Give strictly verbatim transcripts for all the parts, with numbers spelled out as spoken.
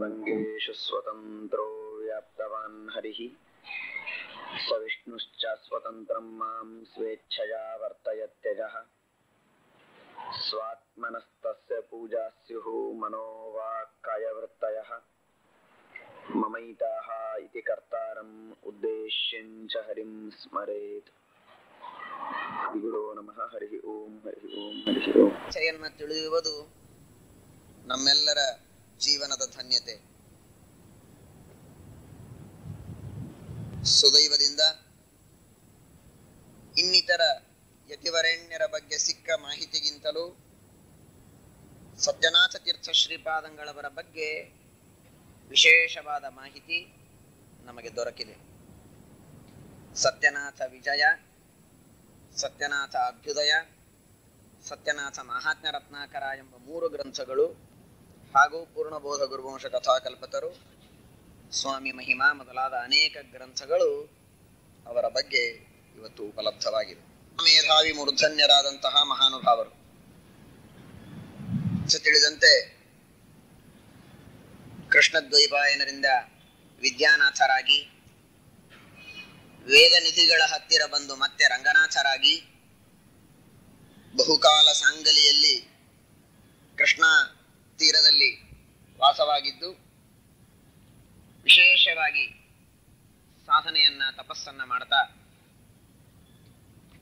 वंगेषु स्वतंत्रो व्याप्तवान् हरिः सविष्णुश्च स्वतंत्रं मां स्वेच्छया वर्तयत्यजः स्वात्मनस्तस्य पूजा स्युः मनो वाक्कायवृत्तयः ममैताः इति कर्तारम् उद्देश्यं च हरिं स्मरेत्। गुरो नमः। हरिः ओम। हरिः ओम। हरिः ओम। चयन्न ತಿಳಿಯುವುದು ನಮ್ಮೆಲ್ಲರ ಜೀವನದ ಧನ್ಯತೆ। ಸುದೈವದಿಂದ ಇನ್ನಿತರ ಯತಿವರೆಣ್ಯರ ಬಗ್ಗೆ ಸಿಕ್ಕ ಮಾಹಿತಿಗಿಂತಲೂ ಸತ್ಯನಾಥ ತೀರ್ಥ ಶ್ರೀಪಾದಂಗಳವರ ಬಗ್ಗೆ ವಿಶೇಷವಾದ ಮಾಹಿತಿ ನಮಗೆ ದೊರಕಿದೆ. ಸತ್ಯನಾಥ ವಿಜಯ, ಸತ್ಯನಾಥ ಅಭ್ಯುದಯ, ಸತ್ಯನಾಥ ಮಹಾತ್ಮ ರತ್ನಾಕರ ಎಂಬ ಮೂರು ಗ್ರಂಥಗಳು ಹಾಗೂ ಪೂರ್ಣಬೋಧ ಗುರುವಂಶ ಕಥಾಕಲ್ಪತರು, ಸ್ವಾಮಿ ಮಹಿಮಾ ಮೊದಲಾದ ಅನೇಕ ಗ್ರಂಥಗಳು ಅವರ ಬಗ್ಗೆ ಇವತ್ತು ಉಪಲಬ್ಧವಾಗಿದೆ. ಮೇಧಾವಿ ಮೂರ್ಧನ್ಯರಾದಂತಹ ಮಹಾನುಭಾವರು ತಿಳಿದಂತೆ ಕೃಷ್ಣದ್ವೈಪಾಯನರಿಂದ ವಿದ್ಯಾನಾಥರಾಗಿ, ವೇದ ನಿಧಿಗಳ ಹತ್ತಿರ ಬಂದು ಮತ್ತೆ ರಂಗನಾಥರಾಗಿ, ಬಹುಕಾಲ ಸಾಂಗಲಿಯಲ್ಲಿ ಕೃಷ್ಣ ತೀರದಲ್ಲಿ ವಾಸವಾಗಿದ್ದು ವಿಶೇಷವಾಗಿ ಸಾಧನೆಯನ್ನ ತಪಸ್ಸನ್ನ ಮಾಡ್ತಾ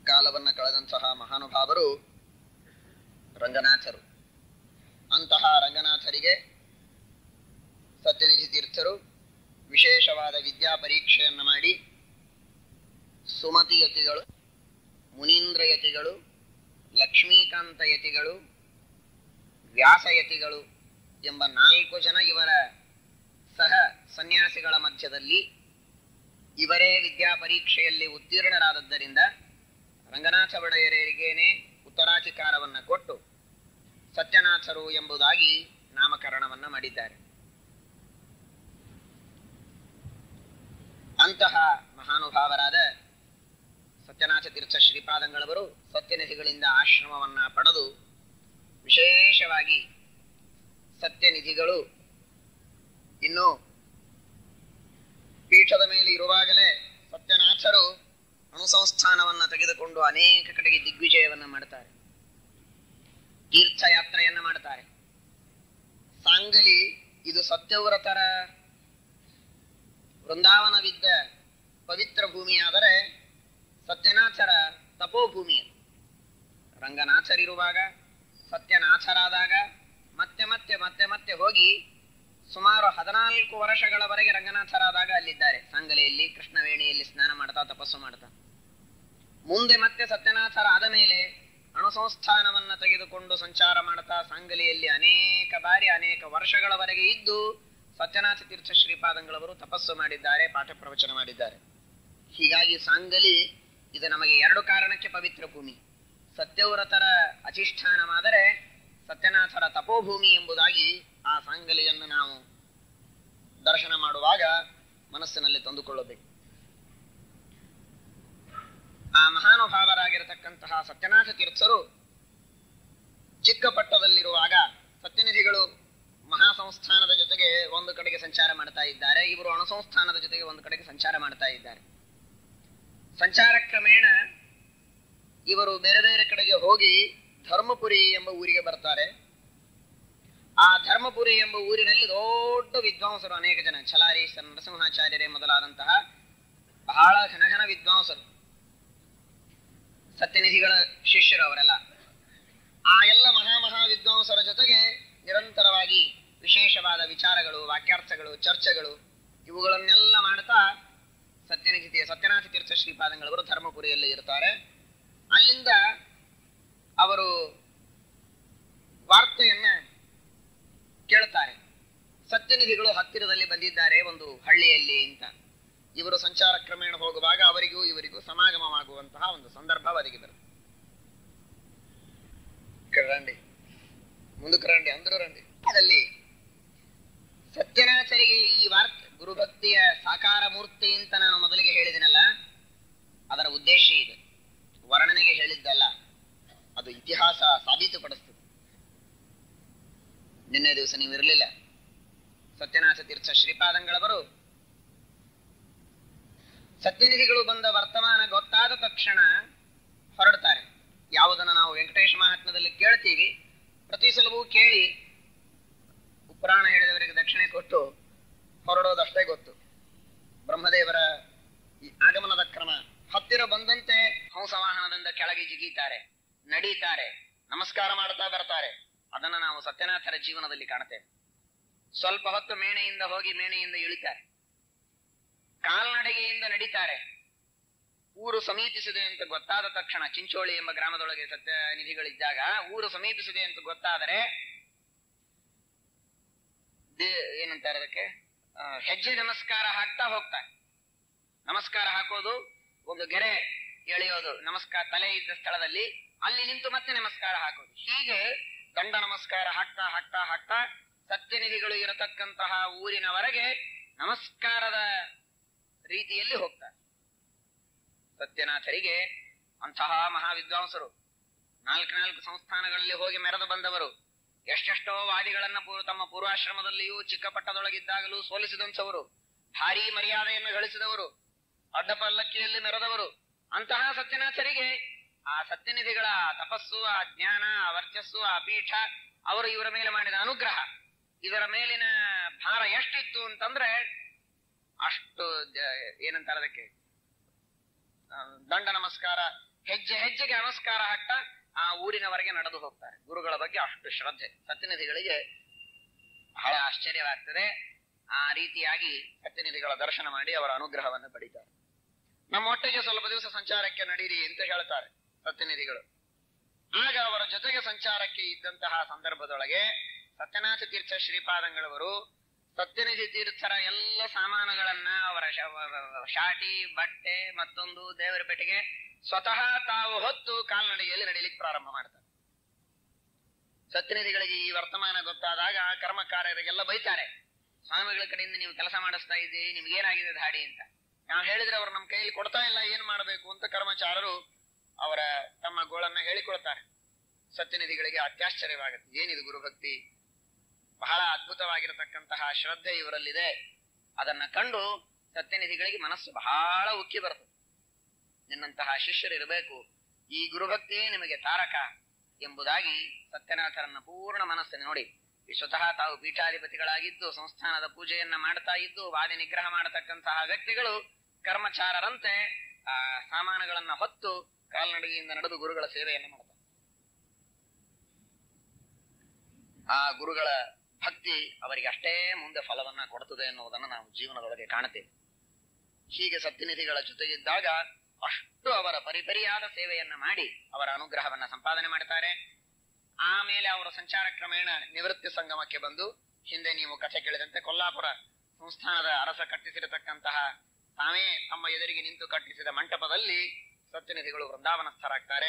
ಕಾಲವನ್ನು ಕಳೆದಂತಹ ಮಹಾನುಭಾವರು ರಂಗನಾಥರು. ಅಂತಹ ರಂಗನಾಥರಿಗೆ ಸತ್ಯನಿಧಿ ತೀರ್ಥರು ವಿಶೇಷವಾದ ವಿದ್ಯಾ ಪರೀಕ್ಷೆಯನ್ನು ಮಾಡಿ ಸುಮತಿ ಯತಿಗಳು, ಮುನೀಂದ್ರ ಯತಿಗಳು, ಲಕ್ಷ್ಮೀಕಾಂತ ಯತಿಗಳು, ವ್ಯಾಸ ಯತಿಗಳು ಎಂಬ ನಾಲ್ಕು ಜನ ಇವರ ಸಹ ಸನ್ಯಾಸಿಗಳ ಮಧ್ಯದಲ್ಲಿ ಇವರೇ ವಿದ್ಯಾ ಪರೀಕ್ಷೆಯಲ್ಲಿ ಉತ್ತೀರ್ಣರಾದದ್ದರಿಂದ ರಂಗನಾಥ ಒಡೆಯರಿಗೇನೆ ಉತ್ತರಾಧಿಕಾರವನ್ನು ಕೊಟ್ಟು ಸತ್ಯನಾಥರು ಎಂಬುದಾಗಿ ನಾಮಕರಣವನ್ನು ಮಾಡಿದ್ದಾರೆ. ಅಂತಹ ಮಹಾನುಭಾವರಾದ ಸತ್ಯನಾಥ ತೀರ್ಥ ಶ್ರೀಪಾದಂಗಳವರು ಸತ್ಯನಿಧಿಗಳಿಂದ ಆಶ್ರಮವನ್ನು ಪಡೆದು ವಿಶೇಷವಾಗಿ ಸತ್ಯನಿಧಿಗಳು ಇನ್ನು ಪೀಠದ ಮೇಲೆ ಇರುವಾಗಲೇ ಸತ್ಯನಾಥರು ಅಣುಸಂಸ್ಥಾನವನ್ನು ತೆಗೆದುಕೊಂಡು ಅನೇಕ ಕಡೆಗೆ ದಿಗ್ವಿಜಯವನ್ನು ಮಾಡ್ತಾರೆ, ತೀರ್ಥಯಾತ್ರೆಯನ್ನು ಮಾಡ್ತಾರೆ. ಸಾಂಗಲಿ ಇದು ಸತ್ಯವ್ರತರ ವೃಂದಾವನವಿದ್ದ ಪವಿತ್ರ ಭೂಮಿಯಾದರೆ ಸತ್ಯನಾಥರ ತಪೋಭೂಮಿ. ರಂಗನಾಥರಿರುವಾಗ ಸತ್ಯನಾಥರಾದಾಗ ಮತ್ತೆ ಮತ್ತೆ ಮತ್ತೆ ಮತ್ತೆ ಹೋಗಿ ಸುಮಾರು ಹದಿನಾಲ್ಕು ವರ್ಷಗಳವರೆಗೆ ರಂಗನಾಥರಾದಾಗ ಅಲ್ಲಿದ್ದಾರೆ. ಸಾಂಗಲೆಯಲ್ಲಿ ಕೃಷ್ಣವೇಣಿಯಲ್ಲಿ ಸ್ನಾನ ಮಾಡ್ತಾ ತಪಸ್ಸು ಮಾಡ್ತಾ ಮುಂದೆ ಮತ್ತೆ ಸತ್ಯನಾಥರಾದ ಮೇಲೆ ಅಣುಸಂಸ್ಥಾನವನ್ನು ತೆಗೆದುಕೊಂಡು ಸಂಚಾರ ಮಾಡ್ತಾ ಸಾಂಗಲೆಯಲ್ಲಿ ಅನೇಕ ಬಾರಿ ಅನೇಕ ವರ್ಷಗಳವರೆಗೆ ಇದ್ದು ಸತ್ಯನಾಥ ತೀರ್ಥ ಶ್ರೀಪಾದಂಗಳವರು ತಪಸ್ಸು ಮಾಡಿದ್ದಾರೆ, ಪಾಠ ಪ್ರವಚನ ಮಾಡಿದ್ದಾರೆ. ಹೀಗಾಗಿ ಸಾಂಗಲಿ ಇದು ನಮಗೆ ಎರಡು ಕಾರಣಕ್ಕೆ ಪವಿತ್ರ ಭೂಮಿ. ಸತ್ಯವ್ರತರ ಅಧಿಷ್ಠಾನವಾದರೆ ಸತ್ಯನಾಥರ ತಪೋಭೂಮಿ ಎಂಬುದಾಗಿ ಆ ಸಾಂಗಲಿಯನ್ನು ನಾವು ದರ್ಶನ ಮಾಡುವಾಗ ಮನಸ್ಸಿನಲ್ಲಿ ತಂದುಕೊಳ್ಳಬೇಕು. ಆ ಮಹಾನುಭಾವರಾಗಿರತಕ್ಕಂತಹ ಸತ್ಯನಾಥ ತೀರ್ಥರು ಚಿಕ್ಕಪಟ್ಟದಲ್ಲಿರುವಾಗ ಸತ್ಯನಿಧಿಗಳು ಮಹಾಸಂಸ್ಥಾನದ ಜೊತೆಗೆ ಒಂದು ಕಡೆಗೆ ಸಂಚಾರ ಮಾಡ್ತಾ ಇದ್ದಾರೆ, ಇವರು ಅಣುಸಂಸ್ಥಾನದ ಜೊತೆಗೆ ಒಂದು ಕಡೆಗೆ ಸಂಚಾರ ಮಾಡ್ತಾ ಇದ್ದಾರೆ. ಸಂಚಾರ ಕ್ರಮೇಣ ಇವರು ಬೇರೆ ಬೇರೆ ಕಡೆಗೆ ಹೋಗಿ ಧರ್ಮಪುರಿ ಎಂಬ ಊರಿಗೆ ಬರ್ತಾರೆ. ಆ ಧರ್ಮಪುರಿ ಎಂಬ ಊರಿನಲ್ಲಿ ದೊಡ್ಡ ವಿದ್ವಾಂಸರು ಅನೇಕ ಜನ, ಛಲಾರಿ ನರಸಿಂಹಾಚಾರ್ಯರೇ ಮೊದಲಾದಂತಹ ಬಹಳ ಘನ ಘನ ವಿದ್ವಾಂಸರು, ಸತ್ಯನಿಧಿಗಳ ಶಿಷ್ಯರು ಅವರೆಲ್ಲ. ಆ ಎಲ್ಲ ಮಹಾ ಮಹಾ ವಿದ್ವಾಂಸರ ಜೊತೆಗೆ ನಿರಂತರವಾಗಿ ವಿಶೇಷವಾದ ವಿಚಾರಗಳು, ವಾಕ್ಯಾರ್ಥಗಳು, ಚರ್ಚೆಗಳು ಇವುಗಳನ್ನೆಲ್ಲ ಮಾಡ್ತಾ ಸತ್ಯನಿಧಿಯ ಸತ್ಯನಾಥ ತೀರ್ಥ ಶ್ರೀಪಾದಂಗಳವರು ಧರ್ಮಪುರಿಯಲ್ಲಿ ಇರ್ತಾರೆ. ಅಲ್ಲಿಂದ ಅವರು ವಾರ್ತೆಯನ್ನ ಕೇಳ್ತಾರೆ, ಸತ್ಯನಿಧಿಗಳು ಹತ್ತಿರದಲ್ಲಿ ಬಂದಿದ್ದಾರೆ ಒಂದು ಹಳ್ಳಿಯಲ್ಲಿ ಅಂತ. ಇವರು ಸಂಚಾರ ಕ್ರಮೇಣ ಹೋಗುವಾಗ ಅವರಿಗೂ ಇವರಿಗೂ ಸಮಾಗಮವಾಗುವಂತಹ ಒಂದು ಸಂದರ್ಭ ಅವರಿಗೆ ಬರುತ್ತೆ. ಕರಂಡಿ ಮುಂದಕ್ಕೆ ರಂಡಿ ಅಂದ್ರೂ ರಂಡಿ. ಅದರಲ್ಲಿ ಸತ್ಯನಾಥರಿಗೆ ಈ ವಾರ್ತೆ ಗುರುಭಕ್ತಿಯ ಸಾಕಾರ ಮೂರ್ತಿ ಅಂತ ನಾನು ಮೊದಲಿಗೆ ಹೇಳಿದನಲ್ಲ, ಅದರ ಉದ್ದೇಶ ಇದೆ, ವರ್ಣನೆಗೆ ಹೇಳಿದ್ದಲ್ಲ, ಅದು ಇತಿಹಾಸ ಸಾಬೀತುಪಡಿಸ್ತದೆ. ನಿನ್ನೆ ದಿವಸ ನೀವು ಇರಲಿಲ್ಲ. ಸತ್ಯನಾಥ ತೀರ್ಥ ಶ್ರೀಪಾದಂಗಳವರು ಸತ್ಯನಿಧಿಗಳು ಬಂದ ವರ್ತಮಾನ ಗೊತ್ತಾದ ತಕ್ಷಣ ಹೊರಡ್ತಾರೆ. ಯಾವುದನ್ನು ನಾವು ವೆಂಕಟೇಶ ಮಹಾತ್ಮದಲ್ಲಿ ಕೇಳ್ತೀವಿ, ಪ್ರತಿ ಸಲವೂ ಕೇಳಿ ಪುರಾಣ ಹೇಳಿದವರಿಗೆ ದಕ್ಷಿಣೆ ಕೊಟ್ಟು ಹೊರಡೋದಷ್ಟೇ ಗೊತ್ತು. ಬ್ರಹ್ಮದೇವರ ಈ ಆಗಮನದ ಕ್ರಮ, ಹತ್ತಿರ ಬಂದಂತೆ ಹಂಸವಾಹನದಿಂದ ಕೆಳಗೆ ಜಿಗೀತಾರೆ, ನಡೀತಾರೆ, ನಮಸ್ಕಾರ ಮಾಡುತ್ತಾ ಬರ್ತಾರೆ. ಅದನ್ನು ನಾವು ಸತ್ಯನಾಥರ ಜೀವನದಲ್ಲಿ ಕಾಣುತ್ತೇವೆ. ಸ್ವಲ್ಪ ಹೊತ್ತು ಮೇಣೆಯಿಂದ ಹೋಗಿ ಮೇಣೆಯಿಂದ ಇಳಿತಾರೆ, ಕಾಲ್ನಡಿಗೆಯಿಂದ ನಡೀತಾರೆ. ಊರು ಸಮೀಪಿಸಿದೆ ಅಂತ ಗೊತ್ತಾದ ತಕ್ಷಣ, ಚಿಂಚೋಳಿ ಎಂಬ ಗ್ರಾಮದೊಳಗೆ ಸತ್ಯನಿಧಿಗಳಿದ್ದಾಗ ಊರು ಸಮೀಪಿಸಿದೆ ಅಂತ ಗೊತ್ತಾದರೆ ಏನಂತಾರೆ ಅದಕ್ಕೆ, ಹೆಜ್ಜೆ ನಮಸ್ಕಾರ ಹಾಕ್ತಾ ಹೋಗ್ತಾರೆ. ನಮಸ್ಕಾರ ಹಾಕೋದು, ಒಂದು ಗೆರೆ ಎಳೆಯೋದು, ನಮಸ್ಕಾರ ತಲೆ ಇದ್ದ ಸ್ಥಳದಲ್ಲಿ ಅಲ್ಲಿ ನಿಂತು ಮತ್ತೆ ನಮಸ್ಕಾರ ಹಾಕೋದು, ಹೀಗೆ ದಂಡ ನಮಸ್ಕಾರ ಹಾಕ್ತಾ ಹಾಕ್ತಾ ಹಾಕ್ತಾ ಸತ್ಯನಿಧಿಗಳು ಇರತಕ್ಕಂತಹ ಊರಿನವರೆಗೆ ನಮಸ್ಕಾರದ ರೀತಿಯಲ್ಲಿ ಹೋಗ್ತಾರೆ. ಸತ್ಯನಾಥರಿಗೆ ಅಂತಹ ಮಹಾವಿದ್ವಾಂಸರು, ನಾಲ್ಕು ನಾಲ್ಕು ಸಂಸ್ಥಾನಗಳಲ್ಲಿ ಹೋಗಿ ಮೆರೆದು ಬಂದವರು, ಎಷ್ಟೆಷ್ಟೋ ವಾದಿಗಳನ್ನ ಪೂರ್ವ ತಮ್ಮ ಪೂರ್ವಾಶ್ರಮದಲ್ಲಿಯೂ ಚಿಕ್ಕ ಪಟ್ಟದೊಳಗಿದ್ದಾಗಲೂ ಸೋಲಿಸಿದಂಥವರು, ಭಾರೀ ಮರ್ಯಾದೆಯನ್ನು ಗಳಿಸಿದವರು, ಅಡ್ಡ ಪಲ್ಲಕ್ಕಿಯಲ್ಲಿ ಮೆರೆದವರು. ಅಂತಹ ಸತ್ಯನಾಥರಿಗೆ ಆ ಸತ್ಯನಿಧಿಗಳ ತಪಸ್ಸು, ಆ ಜ್ಞಾನ, ಆ ವರ್ಚಸ್ಸು, ಆ ಪೀಠ, ಅವರು ಇವರ ಮೇಲೆ ಮಾಡಿದ ಅನುಗ್ರಹ, ಇದರ ಮೇಲಿನ ಭಾರ ಎಷ್ಟಿತ್ತು ಅಂತಂದ್ರೆ ಅಷ್ಟು ಏನಂತಾರೆ ಅದಕ್ಕೆ, ದಂಡ ನಮಸ್ಕಾರ, ಹೆಜ್ಜೆ ಹೆಜ್ಜೆಗೆ ನಮಸ್ಕಾರ ಹಾಕ್ತಾ ಆ ಊರಿನವರೆಗೆ ನಡೆದು ಹೋಗ್ತಾರೆ. ಗುರುಗಳ ಬಗ್ಗೆ ಅಷ್ಟು ಶ್ರದ್ಧೆ ಸತ್ಯನಿಧಿಗಳಿಗೆ, ಬಹಳ ಆಶ್ಚರ್ಯವಾಗ್ತದೆ. ಆ ರೀತಿಯಾಗಿ ಸತ್ಯನಿಧಿಗಳ ದರ್ಶನ ಮಾಡಿ ಅವರ ಅನುಗ್ರಹವನ್ನು ಪಡಿತಾರೆ. ನಮ್ಮ ಒಟ್ಟಿಗೆ ಸ್ವಲ್ಪ ದಿವಸ ಸಂಚಾರಕ್ಕೆ ನಡೀರಿ ಅಂತ ಹೇಳ್ತಾರೆ ಸತ್ಯನಿಧಿಗಳು. ಆಗ ಅವರ ಜೊತೆಗೆ ಸಂಚಾರಕ್ಕೆ ಇದ್ದಂತಹ ಸಂದರ್ಭದೊಳಗೆ ಸತ್ಯನಾಥ ತೀರ್ಥ ಶ್ರೀಪಾದಂಗಳವರು ಸತ್ಯನಿಧಿ ತೀರ್ಥರ ಎಲ್ಲ ಸಾಮಾನುಗಳನ್ನ, ಅವರ ಶಾಟಿ, ಬಟ್ಟೆ, ಮತ್ತೊಂದು ದೇವರ ಪೆಟ್ಟಿಗೆ ಸ್ವತಃ ತಾವು ಹೊತ್ತು ಕಾಲ್ನಡಿಗೆಯಲ್ಲಿ ನಡೀಲಿಕ್ಕೆ ಪ್ರಾರಂಭ ಮಾಡ್ತಾರೆ. ಸತ್ಯನಿಧಿಗಳಿಗೆ ಈ ವರ್ತಮಾನ ಗೊತ್ತಾದಾಗ ಆ ಕರ್ಮಕಾರರಿಗೆಲ್ಲ ಬೈತಾರೆ, ಸ್ವಾಮಿಗಳ ಕಡೆಯಿಂದ ನೀವು ಕೆಲಸ ಮಾಡಿಸ್ತಾ ಇದ್ದೀರಿ, ನಿಮ್ಗೇನಾಗಿದೆ ಧಾಡಿ ಅಂತ. ನಾವು ಹೇಳಿದ್ರೆ ಅವ್ರು ನಮ್ಮ ಕೈಯಲ್ಲಿ ಕೊಡ್ತಾ ಇಲ್ಲ, ಏನ್ ಮಾಡಬೇಕು ಅಂತ ಕರ್ಮಚಾರರು ಅವರ ತಮ್ಮ ಗೋಳನ್ನ ಹೇಳಿಕೊಳ್ತಾರೆ. ಸತ್ಯನಿಧಿಗಳಿಗೆ ಅತ್ಯಾಶ್ಚರ್ಯವಾಗುತ್ತೆ, ಏನಿದು ಗುರುಭಕ್ತಿ, ಬಹಳ ಅದ್ಭುತವಾಗಿರತಕ್ಕಂತಹ ಶ್ರದ್ಧೆ ಇವರಲ್ಲಿದೆ. ಅದನ್ನ ಕಂಡು ಸತ್ಯನಿಧಿಗಳಿಗೆ ಮನಸ್ಸು ಬಹಳ ಉಕ್ಕಿ ಬರ್ತದೆ. ನಿನ್ನಂತಹ ಶಿಷ್ಯರಿರಬೇಕು, ಈ ಗುರುಭಕ್ತಿಯೇ ನಿಮಗೆ ತಾರಕ ಎಂಬುದಾಗಿ ಸತ್ಯನಾಥರನ್ನ ಪೂರ್ಣ ಮನಸ್ಸನ್ನು ನೋಡಿ, ಸ್ವತಃ ತಾವು ಪೀಠಾಧಿಪತಿಗಳಾಗಿದ್ದು ಸಂಸ್ಥಾನದ ಪೂಜೆಯನ್ನ ಮಾಡ್ತಾ ಇದ್ದು ವಾದಿ ನಿಗ್ರಹ ಮಾಡತಕ್ಕಂತಹ ವ್ಯಕ್ತಿಗಳು ಕರ್ಮಚಾರರಂತೆ ಆ ಸಾಮಾನುಗಳನ್ನ ಹೊತ್ತು ಕಾಲ್ನಡಿಗೆಯಿಂದ ನಡೆದು ಗುರುಗಳ ಸೇವೆಯನ್ನು ಮಾಡ್ತಾರೆ. ಆ ಗುರುಗಳ ಭಕ್ತಿ ಅವರಿಗೆ ಅಷ್ಟೇ ಮುಂದೆ ಫಲವನ್ನ ಕೊಡುತ್ತದೆ ಎನ್ನುವುದನ್ನು ನಾವು ಜೀವನದೊಳಗೆ ಕಾಣುತ್ತೇವೆ. ಹೀಗೆ ಸತ್ಯನಿಧಿಗಳ ಜೊತೆಗಿದ್ದಾಗ ಅಷ್ಟು ಅವರ ಪರಿಪರಿಯಾದ ಸೇವೆಯನ್ನ ಮಾಡಿ ಅವರ ಅನುಗ್ರಹವನ್ನ ಸಂಪಾದನೆ ಮಾಡ್ತಾರೆ. ಆಮೇಲೆ ಅವರ ಸಂಚಾರ ಕ್ರಮೇಣ ನಿವೃತ್ತಿ ಸಂಗಮಕ್ಕೆ ಬಂದು, ಹಿಂದೆ ನೀವು ಕಥೆ ಕೇಳಿದಂತೆ ಕೊಲ್ಲಾಪುರ ಸಂಸ್ಥಾನದ ಅರಸ ಕಟ್ಟಿಸಿರತಕ್ಕಂತಹ, ತಾವೇ ತಮ್ಮ ಎದುರಿಗೆ ನಿಂತು ಕಟ್ಟಿಸಿದ ಮಂಟಪದಲ್ಲಿ ಸತ್ಯನಿಧಿಗಳು ವೃಂದಾವನಸ್ಥರಾಗ್ತಾರೆ.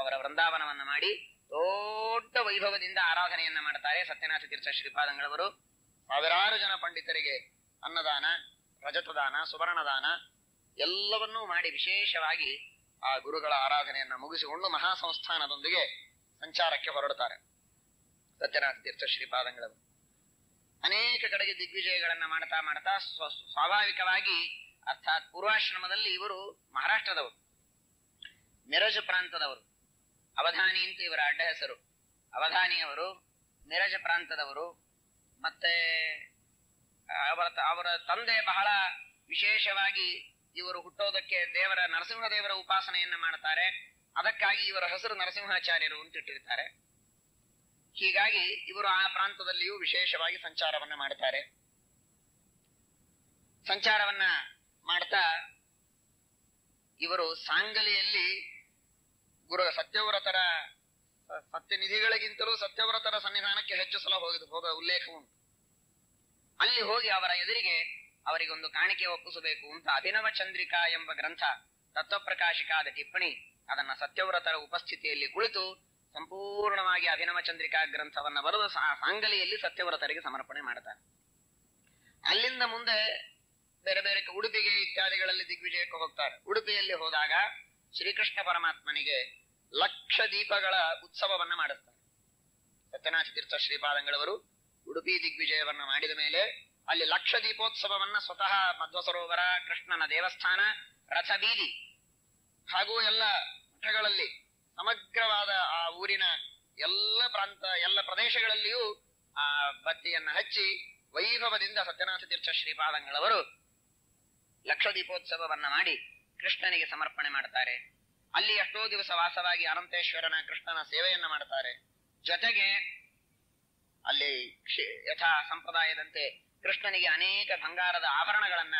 ಅವರ ವೃಂದಾವನವನ್ನ ಮಾಡಿ ದೊಡ್ಡ ವೈಭವದಿಂದ ಆರಾಧನೆಯನ್ನ ಮಾಡ್ತಾರೆ. ಸತ್ಯನಾಥ ತೀರ್ಥ ಶ್ರೀಪಾದಂಗಳವರು ಸಾವಿರಾರು ಜನ ಪಂಡಿತರಿಗೆ ಅನ್ನದಾನ, ರಜತದಾನ, ಸುವರ್ಣದಾನ ಎಲ್ಲವನ್ನೂ ಮಾಡಿ ವಿಶೇಷವಾಗಿ ಆ ಗುರುಗಳ ಆರಾಧನೆಯನ್ನ ಮುಗಿಸಿಕೊಂಡು ಮಹಾ ಸಂಸ್ಥಾನದೊಂದಿಗೆ ಸಂಚಾರಕ್ಕೆ ಹೊರಡುತ್ತಾರೆ ಸತ್ಯನಾಥ ತೀರ್ಥ ಶ್ರೀಪಾದಂಗಳವರು. ಅನೇಕ ಕಡೆಗೆ ದಿಗ್ವಿಜಯಗಳನ್ನ ಮಾಡ್ತಾ ಮಾಡ್ತಾ ಸ್ವಾಭಾವಿಕವಾಗಿ, ಅರ್ಥಾತ್ ಪೂರ್ವಾಶ್ರಮದಲ್ಲಿ ಇವರು ಮಹಾರಾಷ್ಟ್ರದವರು, ಮಿರಜ ಪ್ರಾಂತದವರು, ಅವಧಾನಿ ಅಂತ ಇವರ ಅಡ್ಡ ಹೆಸರು, ಅವಧಾನಿಯವರು, ಮಿರಜ ಪ್ರಾಂತದವರು. ಮತ್ತೆ ಅವರ ಅವರ ತಂದೆ ಬಹಳ ವಿಶೇಷವಾಗಿ, ಇವರು ಹುಟ್ಟೋದಕ್ಕೆ ದೇವರ ನರಸಿಂಹ ದೇವರ ಉಪಾಸನೆಯನ್ನ ಮಾಡ್ತಾರೆ, ಅದಕ್ಕಾಗಿ ಇವರ ಹೆಸರು ನರಸಿಂಹಾಚಾರ್ಯರು ಅಂತ ಇಟ್ಟಿರ್ತಾರೆ. ಹೀಗಾಗಿ ಇವರು ಆ ಪ್ರಾಂತದಲ್ಲಿಯೂ ವಿಶೇಷವಾಗಿ ಸಂಚಾರವನ್ನ ಮಾಡ್ತಾರೆ. ಸಂಚಾರವನ್ನ ಮಾಡ್ತಾ ಇವರು ಸಾಂಗಲಿಯಲ್ಲಿ ಗುರು ಸತ್ಯವ್ರತರ, ಸತ್ಯನಿಧಿಗಳಿಗಿಂತಲೂ ಸತ್ಯವ್ರತರ ಸನ್ನಿಧಾನಕ್ಕೆ ಹೆಚ್ಚು ಸಲ ಹೋಗಿದ್ದು ಹೋಗ ಉಲ್ಲೇಖ ಉಂಟು. ಅಲ್ಲಿ ಹೋಗಿ ಅವರ ಎದುರಿಗೆ ಅವರಿಗೊಂದು ಕಾಣಿಕೆ ಒಪ್ಪಿಸಬೇಕು ಅಂತ ಅಭಿನವ ಚಂದ್ರಿಕಾ ಎಂಬ ಗ್ರಂಥ, ತತ್ವಪ್ರಕಾಶಿಕಾದ ಟಿಪ್ಪಣಿ, ಅದನ್ನ ಸತ್ಯವ್ರತರ ಉಪಸ್ಥಿತಿಯಲ್ಲಿ ಕುಳಿತು ಸಂಪೂರ್ಣವಾಗಿ ಅಭಿನವ ಚಂದ್ರಿಕಾ ಗ್ರಂಥವನ್ನ ಬರೆದು ಆ ಸಾಂಗಲಿಯಲ್ಲಿ ಸತ್ಯವ್ರತರಿಗೆ ಸಮರ್ಪಣೆ ಮಾಡ್ತಾರೆ. ಅಲ್ಲಿಂದ ಮುಂದೆ ಬೇರೆ ಬೇರೆ ಉಡುಪಿಗೆ ಇತ್ಯಾದಿಗಳಲ್ಲಿ ದಿಗ್ವಿಜಯಕ್ಕೆ ಹೋಗ್ತಾರೆ. ಉಡುಪಿಯಲ್ಲಿ ಹೋದಾಗ ಶ್ರೀಕೃಷ್ಣ ಪರಮಾತ್ಮನಿಗೆ ಲಕ್ಷ ದೀಪಗಳ ಉತ್ಸವವನ್ನ ಮಾಡುತ್ತಾರೆ ಸತ್ಯನಾಥ ತೀರ್ಥ ಶ್ರೀಪಾದಂಗಳವರು. ಉಡುಪಿ ದಿಗ್ವಿಜಯವನ್ನ ಮಾಡಿದ ಮೇಲೆ ಅಲ್ಲಿ ಲಕ್ಷ ದೀಪೋತ್ಸವವನ್ನ ಸ್ವತಃ ಮಧ್ವ ಸರೋವರ, ಕೃಷ್ಣನ ದೇವಸ್ಥಾನ, ರಥ ಬೀದಿ ಹಾಗೂ ಎಲ್ಲ ಮಠಗಳಲ್ಲಿ ಸಮಗ್ರವಾದ ಆ ಊರಿನ ಎಲ್ಲ ಪ್ರಾಂತ ಎಲ್ಲ ಪ್ರದೇಶಗಳಲ್ಲಿಯೂ ಆ ಬತ್ತಿಯನ್ನು ಹಚ್ಚಿ ವೈಭವದಿಂದ ಸತ್ಯನಾಥ ತೀರ್ಥ ಶ್ರೀಪಾದಂಗಳವರು ಲಕ್ಷ ದೀಪೋತ್ಸವವನ್ನ ಮಾಡಿ ಕೃಷ್ಣನಿಗೆ ಸಮರ್ಪಣೆ ಮಾಡ್ತಾರೆ. ಅಲ್ಲಿ ಎಷ್ಟೋ ದಿವಸ ವಾಸವಾಗಿ ಅನಂತೇಶ್ವರನ ಕೃಷ್ಣನ ಸೇವೆಯನ್ನ ಮಾಡ್ತಾರೆ. ಜೊತೆಗೆ ಅಲ್ಲಿ ಯಥಾ ಸಂಪ್ರದಾಯದಂತೆ ಕೃಷ್ಣನಿಗೆ ಅನೇಕ ಬಂಗಾರದ ಆಭರಣಗಳನ್ನ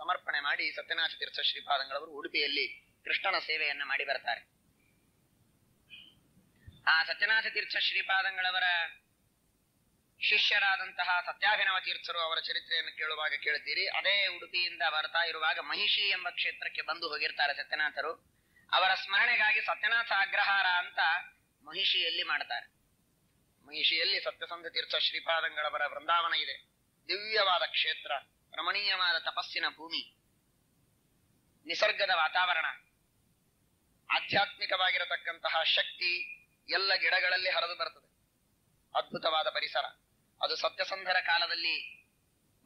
ಸಮರ್ಪಣೆ ಮಾಡಿ ಸತ್ಯನಾಥ ತೀರ್ಥ ಶ್ರೀಪಾದಂಗಳವರು ಉಡುಪಿಯಲ್ಲಿ ಕೃಷ್ಣನ ಸೇವೆಯನ್ನ ಮಾಡಿ ಬರ್ತಾರೆ. ಆ ಸತ್ಯನಾಥ ತೀರ್ಥ ಶ್ರೀಪಾದಂಗಳವರ ಶಿಷ್ಯರಾದಂತಹ ಸತ್ಯಾಭಿನವ ತೀರ್ಥರು ಅವರ ಚರಿತ್ರೆಯನ್ನು ಕೇಳುವಾಗ ಕೇಳುತ್ತೀರಿ. ಅದೇ ಉಡುಪಿಯಿಂದ ಬರ್ತಾ ಇರುವಾಗ ಮಹಿಷಿ ಎಂಬ ಕ್ಷೇತ್ರಕ್ಕೆ ಬಂದು ಹೋಗಿರ್ತಾರೆ ಸತ್ಯನಾಥರು. ಅವರ ಸ್ಮರಣೆಗಾಗಿ ಸತ್ಯನಾಥ ಅಗ್ರಹಾರ ಅಂತ ಮಹಿಷಿಯಲ್ಲಿ ಮಾಡ್ತಾರೆ. ಮಹಿಷಿಯಲ್ಲಿ ಸತ್ಯಸಂಧ ತೀರ್ಥ ಶ್ರೀಪಾದಂಗಳವರ ವೃಂದಾವನ ಇದೆ. ದಿವ್ಯವಾದ ಕ್ಷೇತ್ರ, ರಮಣೀಯವಾದ ತಪಸ್ಸಿನ ಭೂಮಿ, ನಿಸರ್ಗದ ವಾತಾವರಣ, ಆಧ್ಯಾತ್ಮಿಕವಾಗಿರತಕ್ಕಂತಹ ಶಕ್ತಿ ಎಲ್ಲ ಗಿಡಗಳಲ್ಲಿ ಹರಿದು ಬರ್ತದೆ. ಅದ್ಭುತವಾದ ಪರಿಸರ. ಅದು ಸತ್ಯಸಂಧರ ಕಾಲದಲ್ಲಿ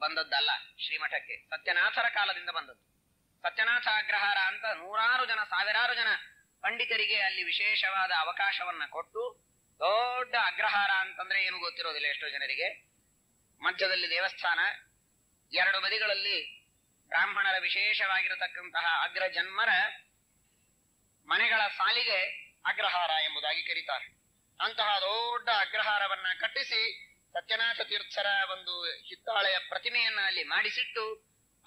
ಬಂದದ್ದಲ್ಲ, ಶ್ರೀಮಠಕ್ಕೆ ಸತ್ಯನಾಥರ ಕಾಲದಿಂದ ಬಂದದ್ದು. ಸತ್ಯನಾಥ ಅಗ್ರಹಾರ ಅಂತ ನೂರಾರು ಜನ ಸಾವಿರಾರು ಜನ ಪಂಡಿತರಿಗೆ ಅಲ್ಲಿ ವಿಶೇಷವಾದ ಅವಕಾಶವನ್ನ ಕೊಟ್ಟು, ದೊಡ್ಡ ಅಗ್ರಹಾರ ಅಂತಂದ್ರೆ ಏನು ಗೊತ್ತಿರೋದಿಲ್ಲ ಎಷ್ಟೋ ಜನರಿಗೆ. ಮಧ್ಯದಲ್ಲಿ ದೇವಸ್ಥಾನ, ಎರಡು ಬದಿಗಳಲ್ಲಿ ಬ್ರಾಹ್ಮಣರ ವಿಶೇಷವಾಗಿರತಕ್ಕಂತಹ ಅಗ್ರ ಜನ್ಮರ ಮನೆಗಳ ಸಾಲಿಗೆ ಅಗ್ರಹಾರ ಎಂಬುದಾಗಿ ಕರೀತಾರೆ. ಅಂತಹ ದೊಡ್ಡ ಅಗ್ರಹಾರವನ್ನ ಕಟ್ಟಿಸಿ ಸತ್ಯನಾಥ ತೀರ್ಥರ ಒಂದು ಹಿತ್ತಾಳೆಯ ಪ್ರತಿಮೆಯನ್ನ ಅಲ್ಲಿ ಮಾಡಿಸಿಟ್ಟು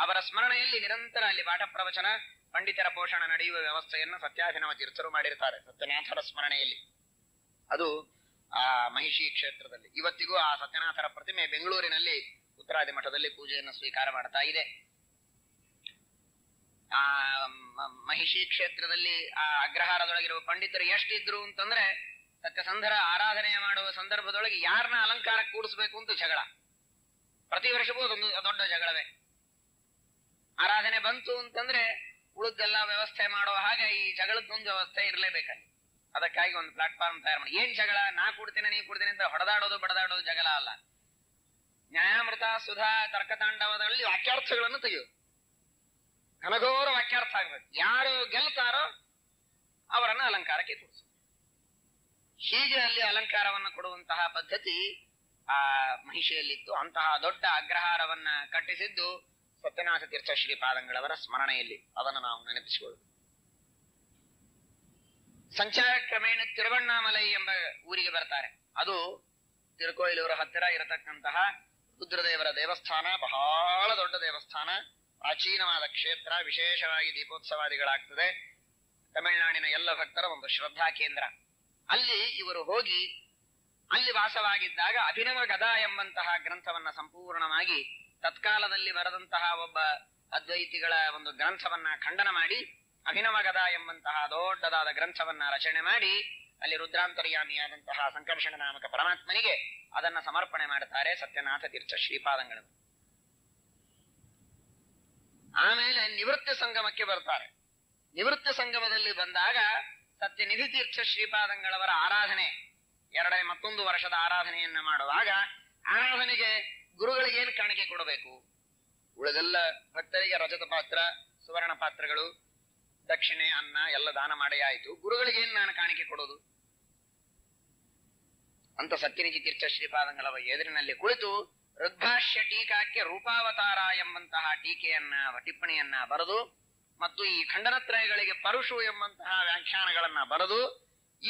ಅವರ ಸ್ಮರಣೆಯಲ್ಲಿ ನಿರಂತರ ಅಲ್ಲಿ ಪಾಠ ಪ್ರವಚನ, ಪಂಡಿತರ ಪೋಷಣ ನಡೆಯುವ ವ್ಯವಸ್ಥೆಯನ್ನು ಸತ್ಯಾಭಿನವ ತೀರ್ಥರು ಮಾಡಿರ್ತಾರೆ ಸತ್ಯನಾಥರ ಸ್ಮರಣೆಯಲ್ಲಿ. ಅದು ಆ ಮಹಿಷಿ ಕ್ಷೇತ್ರದಲ್ಲಿ. ಇವತ್ತಿಗೂ ಆ ಸತ್ಯನಾಥರ ಪ್ರತಿಮೆ ಬೆಂಗಳೂರಿನಲ್ಲಿ ಉತ್ತರಾದಿ ಮಠದಲ್ಲಿ ಪೂಜೆಯನ್ನು ಸ್ವೀಕಾರ ಮಾಡ್ತಾ ಇದೆ. ಆ ಮಹಿಷಿ ಕ್ಷೇತ್ರದಲ್ಲಿ ಆ ಅಗ್ರಹಾರದೊಳಗಿರುವ ಪಂಡಿತರು ಎಷ್ಟಿದ್ರು ಅಂತಂದ್ರೆ ಸತ್ಯಸಂಧರ ಆರಾಧನೆ ಮಾಡುವ ಸಂದರ್ಭದೊಳಗೆ ಯಾರನ್ನ ಅಲಂಕಾರ ಕೂಡಿಸ್ಬೇಕು ಅಂತ ಜಗಳ, ಪ್ರತಿ ವರ್ಷವೂ ಅದೊಂದು ದೊಡ್ಡ ಜಗಳವೇ. ಆರಾಧನೆ ಬಂತು ಅಂತಂದ್ರೆ ಉಳಿದೆಲ್ಲ ವ್ಯವಸ್ಥೆ ಮಾಡುವ ಹಾಗೆ ಈ ಜಗಳದ್ದೊಂದು ವ್ಯವಸ್ಥೆ ಇರಲೇಬೇಕಲ್ಲಿ. ಅದಕ್ಕಾಗಿ ಒಂದು ಪ್ಲಾಟ್ಫಾರ್ಮ್ ತಯಾರು ಮಾಡಿ, ಏನ್ ಜಗಳ, ನಾ ಕೂಡ್ತೇನೆ ನೀ ಕೂಡ್ತೇನೆ ಅಂತ ಹೊಡೆದಾಡೋದು ಬಡದಾಡೋದು ಜಗಳ ಅಲ್ಲ. ನ್ಯಾಯಾಮೃತ ಸುಧಾ ತರ್ಕತಾಂಡವದಲ್ಲಿ ವಾಕ್ಯಾರ್ಥಗಳನ್ನು ತೆಗೆಯು, ಘನಘೋರ ವಾಕ್ಯಾರ್ಥ ಆಗ್ಬೇಕು. ಯಾರು ಗೆಲ್ತಾರೋ ಅವರನ್ನು ಅಲಂಕಾರಕ್ಕೆ ಕೂರಿಸು. ಹೀಗೆ ಅಲ್ಲಿ ಅಲಂಕಾರವನ್ನು ಕೊಡುವಂತಹ ಪದ್ಧತಿ ಆ ಮಹಿಷಿಯಲ್ಲಿತ್ತು. ಅಂತಹ ದೊಡ್ಡ ಅಗ್ರಹಾರವನ್ನ ಕಟ್ಟಿಸಿದ್ದು ಸತ್ಯನಾಥ ತೀರ್ಥ ಶ್ರೀಪಾದಂಗಳವರ ಸ್ಮರಣೆಯಲ್ಲಿ. ಅದನ್ನು ನಾವು ನೆನಪಿಸಿಕೊಳ್ಳೋದು. ಸಂಚಾರ ಕ್ರಮೇಣ ತಿರುವಣ್ಣಾಮಲೈ ಎಂಬ ಊರಿಗೆ ಬರ್ತಾರೆ. ಅದು ತಿರುಕೋಯಿಲೂರ ಹತ್ತಿರ ಇರತಕ್ಕಂತಹ ರುದ್ರದೇವರ ದೇವಸ್ಥಾನ. ಬಹಳ ದೊಡ್ಡ ದೇವಸ್ಥಾನ, ಪ್ರಾಚೀನವಾದ ಕ್ಷೇತ್ರ, ವಿಶೇಷವಾಗಿ ದೀಪೋತ್ಸವಾದಿಗಳಾಗ್ತದೆ. ತಮಿಳುನಾಡಿನ ಎಲ್ಲ ಭಕ್ತರ ಒಂದು ಶ್ರದ್ಧಾ ಕೇಂದ್ರ. ಅಲ್ಲಿ ಇವರು ಹೋಗಿ ಅಲ್ಲಿ ವಾಸವಾಗಿದ್ದಾಗ ಅಭಿನವ ಗದಾ ಎಂಬಂತಹ ಗ್ರಂಥವನ್ನ ಸಂಪೂರ್ಣವಾಗಿ ತತ್ಕಾಲದಲ್ಲಿ ಬರೆದಂತಹ ಒಬ್ಬ ಅದ್ವೈತಿಗಳ ಒಂದು ಗ್ರಂಥವನ್ನ ಖಂಡನ ಮಾಡಿ ಅಭಿನವ ಗದಾ ಎಂಬಂತಹ ದೊಡ್ಡದಾದ ಗ್ರಂಥವನ್ನ ರಚನೆ ಮಾಡಿ ಅಲ್ಲಿ ರುದ್ರಾಂತರ್ಯಾಮಿಯಾದಂತಹ ಸಂಕರ್ಷಣ ನಾಮಕ ಪರಮಾತ್ಮನಿಗೆ ಅದನ್ನ ಸಮರ್ಪಣೆ ಮಾಡುತ್ತಾರೆ ಸತ್ಯನಾಥ ತೀರ್ಥ ಶ್ರೀಪಾದಂಗಳು. ಆಮೇಲೆ ನಿವೃತ್ತ ಸಂಗಮಕ್ಕೆ ಬರ್ತಾರೆ. ನಿವೃತ್ತ ಸಂಗಮದಲ್ಲಿ ಬಂದಾಗ ಸತ್ಯನಿಧಿ ತೀರ್ಥ ಶ್ರೀಪಾದಂಗಳವರ ಆರಾಧನೆ, ಎರಡನೇ ಮತ್ತೊಂದು ವರ್ಷದ ಆರಾಧನೆಯನ್ನ ಮಾಡುವಾಗ ಆರಾಧನೆಗೆ ಗುರುಗಳಿಗೇನು ಕಾಣಿಕೆ ಕೊಡಬೇಕು? ಉಳಿದೆಲ್ಲ ಭಕ್ತರಿಗೆ ರಜತ ಪಾತ್ರ, ಸುವರ್ಣ ಪಾತ್ರಗಳು, ದಕ್ಷಿಣೆ, ಅನ್ನ ಎಲ್ಲ ದಾನ ಮಾಡೇ ಆಯಿತು. ಗುರುಗಳಿಗೇನು ನಾನು ಕಾಣಿಕೆ ಕೊಡೋದು ಅಂತ ಸತ್ಯನಿಧಿ ತೀರ್ಥ ಶ್ರೀಪಾದಂಗಳವರ ಎದುರಿನಲ್ಲಿ ಕುಳಿತು ಋಗ್ಭಾಷ್ಯ ಟೀಕಾಕ್ಕೆ ರೂಪಾವತಾರ ಎಂಬಂತಹ ಟೀಕೆಯನ್ನ ಟಿಪ್ಪಣಿಯನ್ನ ಬರೆದು ಮತ್ತು ಈ ಖಂಡನತ್ರಯಗಳಿಗೆ ಪರುಷು ಎಂಬಂತಹ ವ್ಯಾಖ್ಯಾನಗಳನ್ನ ಬರೆದು,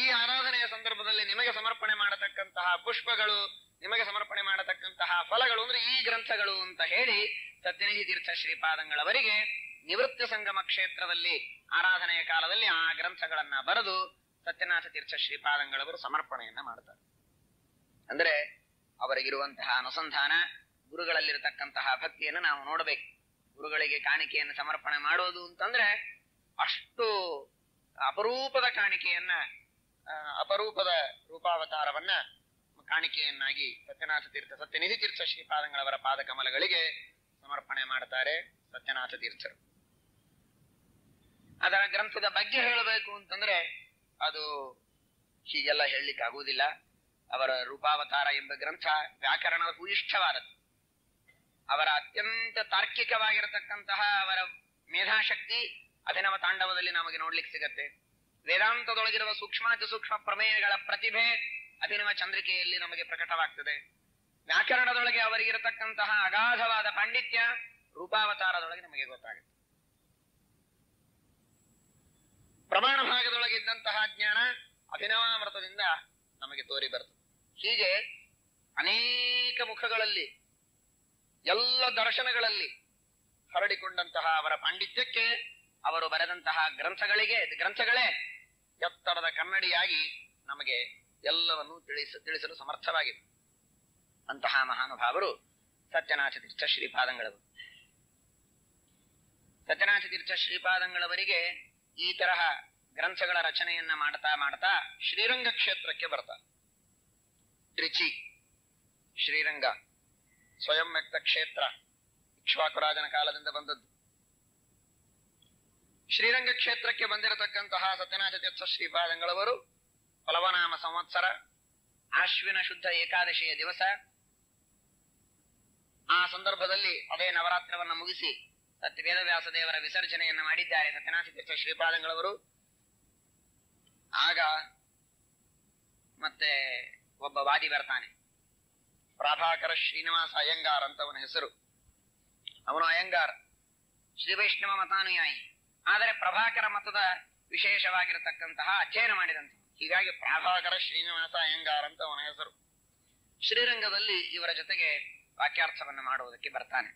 ಈ ಆರಾಧನೆಯ ಸಂದರ್ಭದಲ್ಲಿ ನಿಮಗೆ ಸಮರ್ಪಣೆ ಮಾಡತಕ್ಕಂತಹ ಪುಷ್ಪಗಳು, ನಿಮಗೆ ಸಮರ್ಪಣೆ ಮಾಡತಕ್ಕಂತಹ ಫಲಗಳು ಅಂದ್ರೆ ಈ ಗ್ರಂಥಗಳು ಅಂತ ಹೇಳಿ ಸತ್ಯನಿಧಿ ತೀರ್ಥ ಶ್ರೀಪಾದಂಗಳವರಿಗೆ ನಿವೃತ್ತ ಸಂಗಮ ಕ್ಷೇತ್ರದಲ್ಲಿ ಆರಾಧನೆಯ ಕಾಲದಲ್ಲಿ ಆ ಗ್ರಂಥಗಳನ್ನ ಬರೆದು ಸತ್ಯನಾಥ ತೀರ್ಥ ಶ್ರೀಪಾದಂಗಳವರು ಸಮರ್ಪಣೆಯನ್ನ ಮಾಡ್ತಾರೆ. ಅಂದ್ರೆ ಅವರಿಗಿರುವಂತಹ ಅನುಸಂಧಾನ, ಗುರುಗಳಲ್ಲಿರತಕ್ಕಂತಹ ಭಕ್ತಿಯನ್ನು ನಾವು ನೋಡಬೇಕು. ಗುರುಗಳಿಗೆ ಕಾಣಿಕೆಯನ್ನು ಸಮರ್ಪಣೆ ಮಾಡೋದು ಅಂತಂದ್ರೆ ಅಷ್ಟು ಅಪರೂಪದ ಕಾಣಿಕೆಯನ್ನ, ಅಪರೂಪದ ರೂಪಾವತಾರವನ್ನ ಕಾಣಿಕೆಯನ್ನಾಗಿ ಸತ್ಯನಾಥ ತೀರ್ಥ ಸತ್ಯನಿಧಿ ತೀರ್ಥ ಶ್ರೀಪಾದಂಗಳವರ ಪಾದಕಮಲಗಳಿಗೆ ಸಮರ್ಪಣೆ ಮಾಡ್ತಾರೆ ಸತ್ಯನಾಥ ತೀರ್ಥರು. ಅದರ ಗ್ರಂಥದ ಬಗ್ಗೆ ಹೇಳಬೇಕು ಅಂತಂದ್ರೆ ಅದು ಹೀಗೆಲ್ಲ ಹೇಳಲಿಕ್ಕಾಗುವುದಿಲ್ಲ. ಅವರ ರೂಪಾವತಾರ ಎಂಬ ಗ್ರಂಥ ವ್ಯಾಕರಣ ಭೂಯಿಷ್ಠವಾದದ್ದು. ಅವರ ಅತ್ಯಂತ ತಾರ್ಕಿಕವಾಗಿರತಕ್ಕಂತಹ ಅವರ ಮೇಧಾಶಕ್ತಿ ಅಭಿನವ ತಾಂಡವದಲ್ಲಿ ನಮಗೆ ನೋಡ್ಲಿಕ್ಕೆ ಸಿಗತ್ತೆ. ವೇದಾಂತದೊಳಗಿರುವ ಸೂಕ್ಷ್ಮಾತಿ ಸೂಕ್ಷ್ಮ ಪ್ರಮೇಯಗಳ ಪ್ರತಿಭೆ ಅಭಿನವ ಚಂದ್ರಿಕೆಯಲ್ಲಿ ನಮಗೆ ಪ್ರಕಟವಾಗ್ತದೆ. ವ್ಯಾಕರಣದೊಳಗೆ ಅವರಿಗಿರತಕ್ಕಂತಹ ಅಗಾಧವಾದ ಪಾಂಡಿತ್ಯ ರೂಪಾವತಾರದೊಳಗೆ ನಮಗೆ ಗೊತ್ತಾಗುತ್ತೆ. ಪ್ರಮಾಣ ಭಾಗದೊಳಗಿದ್ದಂತಹ ಜ್ಞಾನ ಅಭಿನವಾಮೃತದಿಂದ ನಮಗೆ ತೋರಿ ಬರ್ತದೆ. ಹೀಗೆ ಅನೇಕ ಮುಖಗಳಲ್ಲಿ ಎಲ್ಲ ದರ್ಶನಗಳಲ್ಲಿ ಹರಡಿಕೊಂಡಂತಹ ಅವರ ಪಾಂಡಿತ್ಯಕ್ಕೆ, ಅವರು ಬರೆದಂತಹ ಗ್ರಂಥಗಳಿಗೆ ಗ್ರಂಥಗಳೇ ಎತ್ತರದ ಕನ್ನಡಿಯಾಗಿ ನಮಗೆ ಎಲ್ಲವನ್ನು ತಿಳಿಸ ತಿಳಿಸಲು ಸಮರ್ಥವಾಗಿದೆ. ಅಂತಹ ಮಹಾನುಭಾವರು ಸತ್ಯನಾಥ ತೀರ್ಥ ಶ್ರೀಪಾದಂಗಳವರು. ಸತ್ಯನಾಥ ತೀರ್ಥ ಶ್ರೀಪಾದಂಗಳವರಿಗೆ ಈ ತರಹ ಗ್ರಂಥಗಳ ರಚನೆಯನ್ನ ಮಾಡ್ತಾ ಮಾಡ್ತಾ ಶ್ರೀರಂಗ ಕ್ಷೇತ್ರಕ್ಕೆ ಬರ್ತಾರೆ. ತ್ರಿಚಿ, ಶ್ರೀರಂಗ ಸ್ವಯಂ ವ್ಯಕ್ತ ಕ್ಷೇತ್ರ, ಇಕ್ಷ್ವಾಕುರಾಜನ ಕಾಲದಿಂದ ಬಂದದ್ದು. ಶ್ರೀರಂಗ ಕ್ಷೇತ್ರಕ್ಕೆ ಬಂದಿರತಕ್ಕಂತಹ ಸತ್ಯನಾಥ ತೀರ್ಥ ಶ್ರೀಪಾದಂಗಳವರು ಫಲವನಾಮ ಸಂವತ್ಸರ ಆಶ್ವಿನ ಶುದ್ಧ ಏಕಾದಶಿಯ ದಿವಸ, ಆ ಸಂದರ್ಭದಲ್ಲಿ ಅದೇ ನವರಾತ್ರವನ್ನು ಮುಗಿಸಿ ಸತ್ಯ ವೇದವ್ಯಾಸ ದೇವರ ವಿಸರ್ಜನೆಯನ್ನು ಮಾಡಿದ್ದಾರೆ ಸತ್ಯನಾಥ ತೀರ್ಥ ಶ್ರೀಪಾದಂಗಳವರು. ಆಗ ಮತ್ತೆ ಒಬ್ಬ ವಾದಿ ಬರ್ತಾನೆ, ಪ್ರಭಾಕರ ಶ್ರೀನಿವಾಸ ಅಯ್ಯಂಗಾರ್ ಅಂತ ಅವನ ಹೆಸರು. ಅವನು ಅಯ್ಯಂಗಾರ್ ಶ್ರೀ ವೈಷ್ಣವ ಮತಾನುಯಾಯಿ, ಆದರೆ ಪ್ರಭಾಕರ ಮತದ ವಿಶೇಷವಾಗಿರತಕ್ಕಂತಹ ಅಧ್ಯಯನ ಮಾಡಿದಂತೆ, ಹೀಗಾಗಿ ಪ್ರಭಾಕರ ಶ್ರೀನಿವಾಸ ಅಯ್ಯಂಗಾರ್ ಅಂತ ಅವನ ಹೆಸರು. ಶ್ರೀರಂಗದಲ್ಲಿ ಇವರ ಜೊತೆಗೆ ವಾಕ್ಯಾರ್ಥವನ್ನು ಮಾಡುವುದಕ್ಕೆ ಬರ್ತಾನೆ.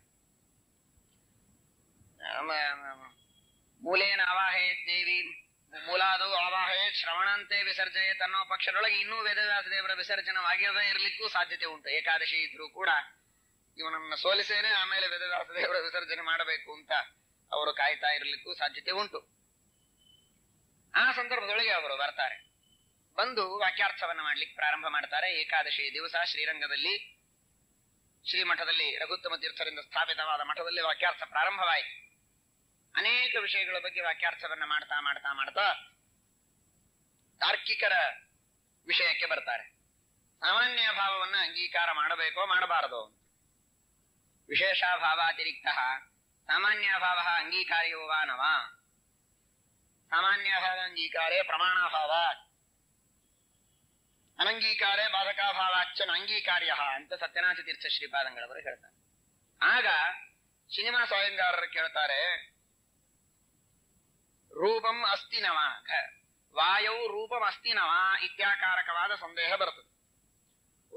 ಮೂಲೇನ ಆವಾಹಯೇತ್ ದೇವಿ ಮೂಲಾದೋ ಆವಾಹಯೇತ್ ಶ್ರವಣಂತೆ ವಿಸರ್ಜಯೇತ್ ಅನ್ನೋ ಪಕ್ಷದೊಳಗೆ ಇನ್ನೂ ವೇದವ್ಯಾಸ ದೇವರ ವಿಸರ್ಜನವಾಗಿರದೇ ಇರಲಿಕ್ಕೂ ಸಾಧ್ಯತೆ ಉಂಟು. ಏಕಾದಶಿ ಇದ್ರೂ ಕೂಡ ಇವನನ್ನ ಸೋಲಿಸೇನೆ ಆಮೇಲೆ ವೇದವ್ಯಾಸ ದೇವರ ವಿಸರ್ಜನೆ ಮಾಡಬೇಕು ಅಂತ ಅವರು ಕಾಯ್ತಾ ಇರಲಿಕ್ಕೂ ಸಾಧ್ಯತೆ ಉಂಟು. ಆ ಸಂದರ್ಭದೊಳಗೆ ಅವರು ಬರ್ತಾರೆ, ಬಂದು ವಾಕ್ಯಾರ್ಥವನ್ನ ಮಾಡ್ಲಿಕ್ಕೆ ಪ್ರಾರಂಭ ಮಾಡ್ತಾರೆ. ಏಕಾದಶಿ ದಿವಸ ಶ್ರೀರಂಗದಲ್ಲಿ ಶ್ರೀಮಠದಲ್ಲಿ ರಘುತ್ತಮ ತೀರ್ಥರಿಂದ ಸ್ಥಾಪಿತವಾದ ಮಠದಲ್ಲಿ ವಾಕ್ಯಾರ್ಥ ಪ್ರಾರಂಭವಾಯಿತು. ಅನೇಕ ವಿಷಯಗಳ ಬಗ್ಗೆ ವಾಕ್ಯಾರ್ಥವನ್ನ ಮಾಡ್ತಾ ಮಾಡ್ತಾ ಮಾಡ್ತಾ ತಾರ್ಕಿಕರ ವಿಷಯಕ್ಕೆ ಬರ್ತಾರೆ. ಸಾಮಾನ್ಯ ಭಾವವನ್ನು ಅಂಗೀಕಾರ ಮಾಡಬೇಕೋ ಮಾಡಬಾರದೋ? ವಿಶೇಷಾಭಾವಾತಿರಿಕ್ತ ಸಾಮಾನ್ಯ ಭಾವ ಅಂಗೀಕಾರ್ಯೋ ವಾ ನವಾ? ಸಾಮಾನ್ಯ ಭಾವ ಅಂಗೀಕಾರೇ ಪ್ರಮಾಣಭಾವ, ಅನಂಗೀಕಾರೇ ಬಾಧಕಾಭಾವಾಚ್ಚನ ಅಂಗೀಕಾರ್ಯ ಅಂತ ಸತ್ಯನಾಥ ತೀರ್ಥ ಶ್ರೀಪಾದಂಗಳವರು ಹೇಳ್ತಾರೆ. ಆಗ ಶ್ರೀನಿವಾಸ ಅಯ್ಯಂಗಾರರು ಕೇಳ್ತಾರೆ, ರೂಪಂ ಅಸ್ತಿ ನವ ವಾಯೌ ರೂಪಂ ಅಸ್ತಿ ನವ ಇತ್ಯಾಕಾರಕವಾದ ಸಂದೇಹ ಬರ್ತದೆ.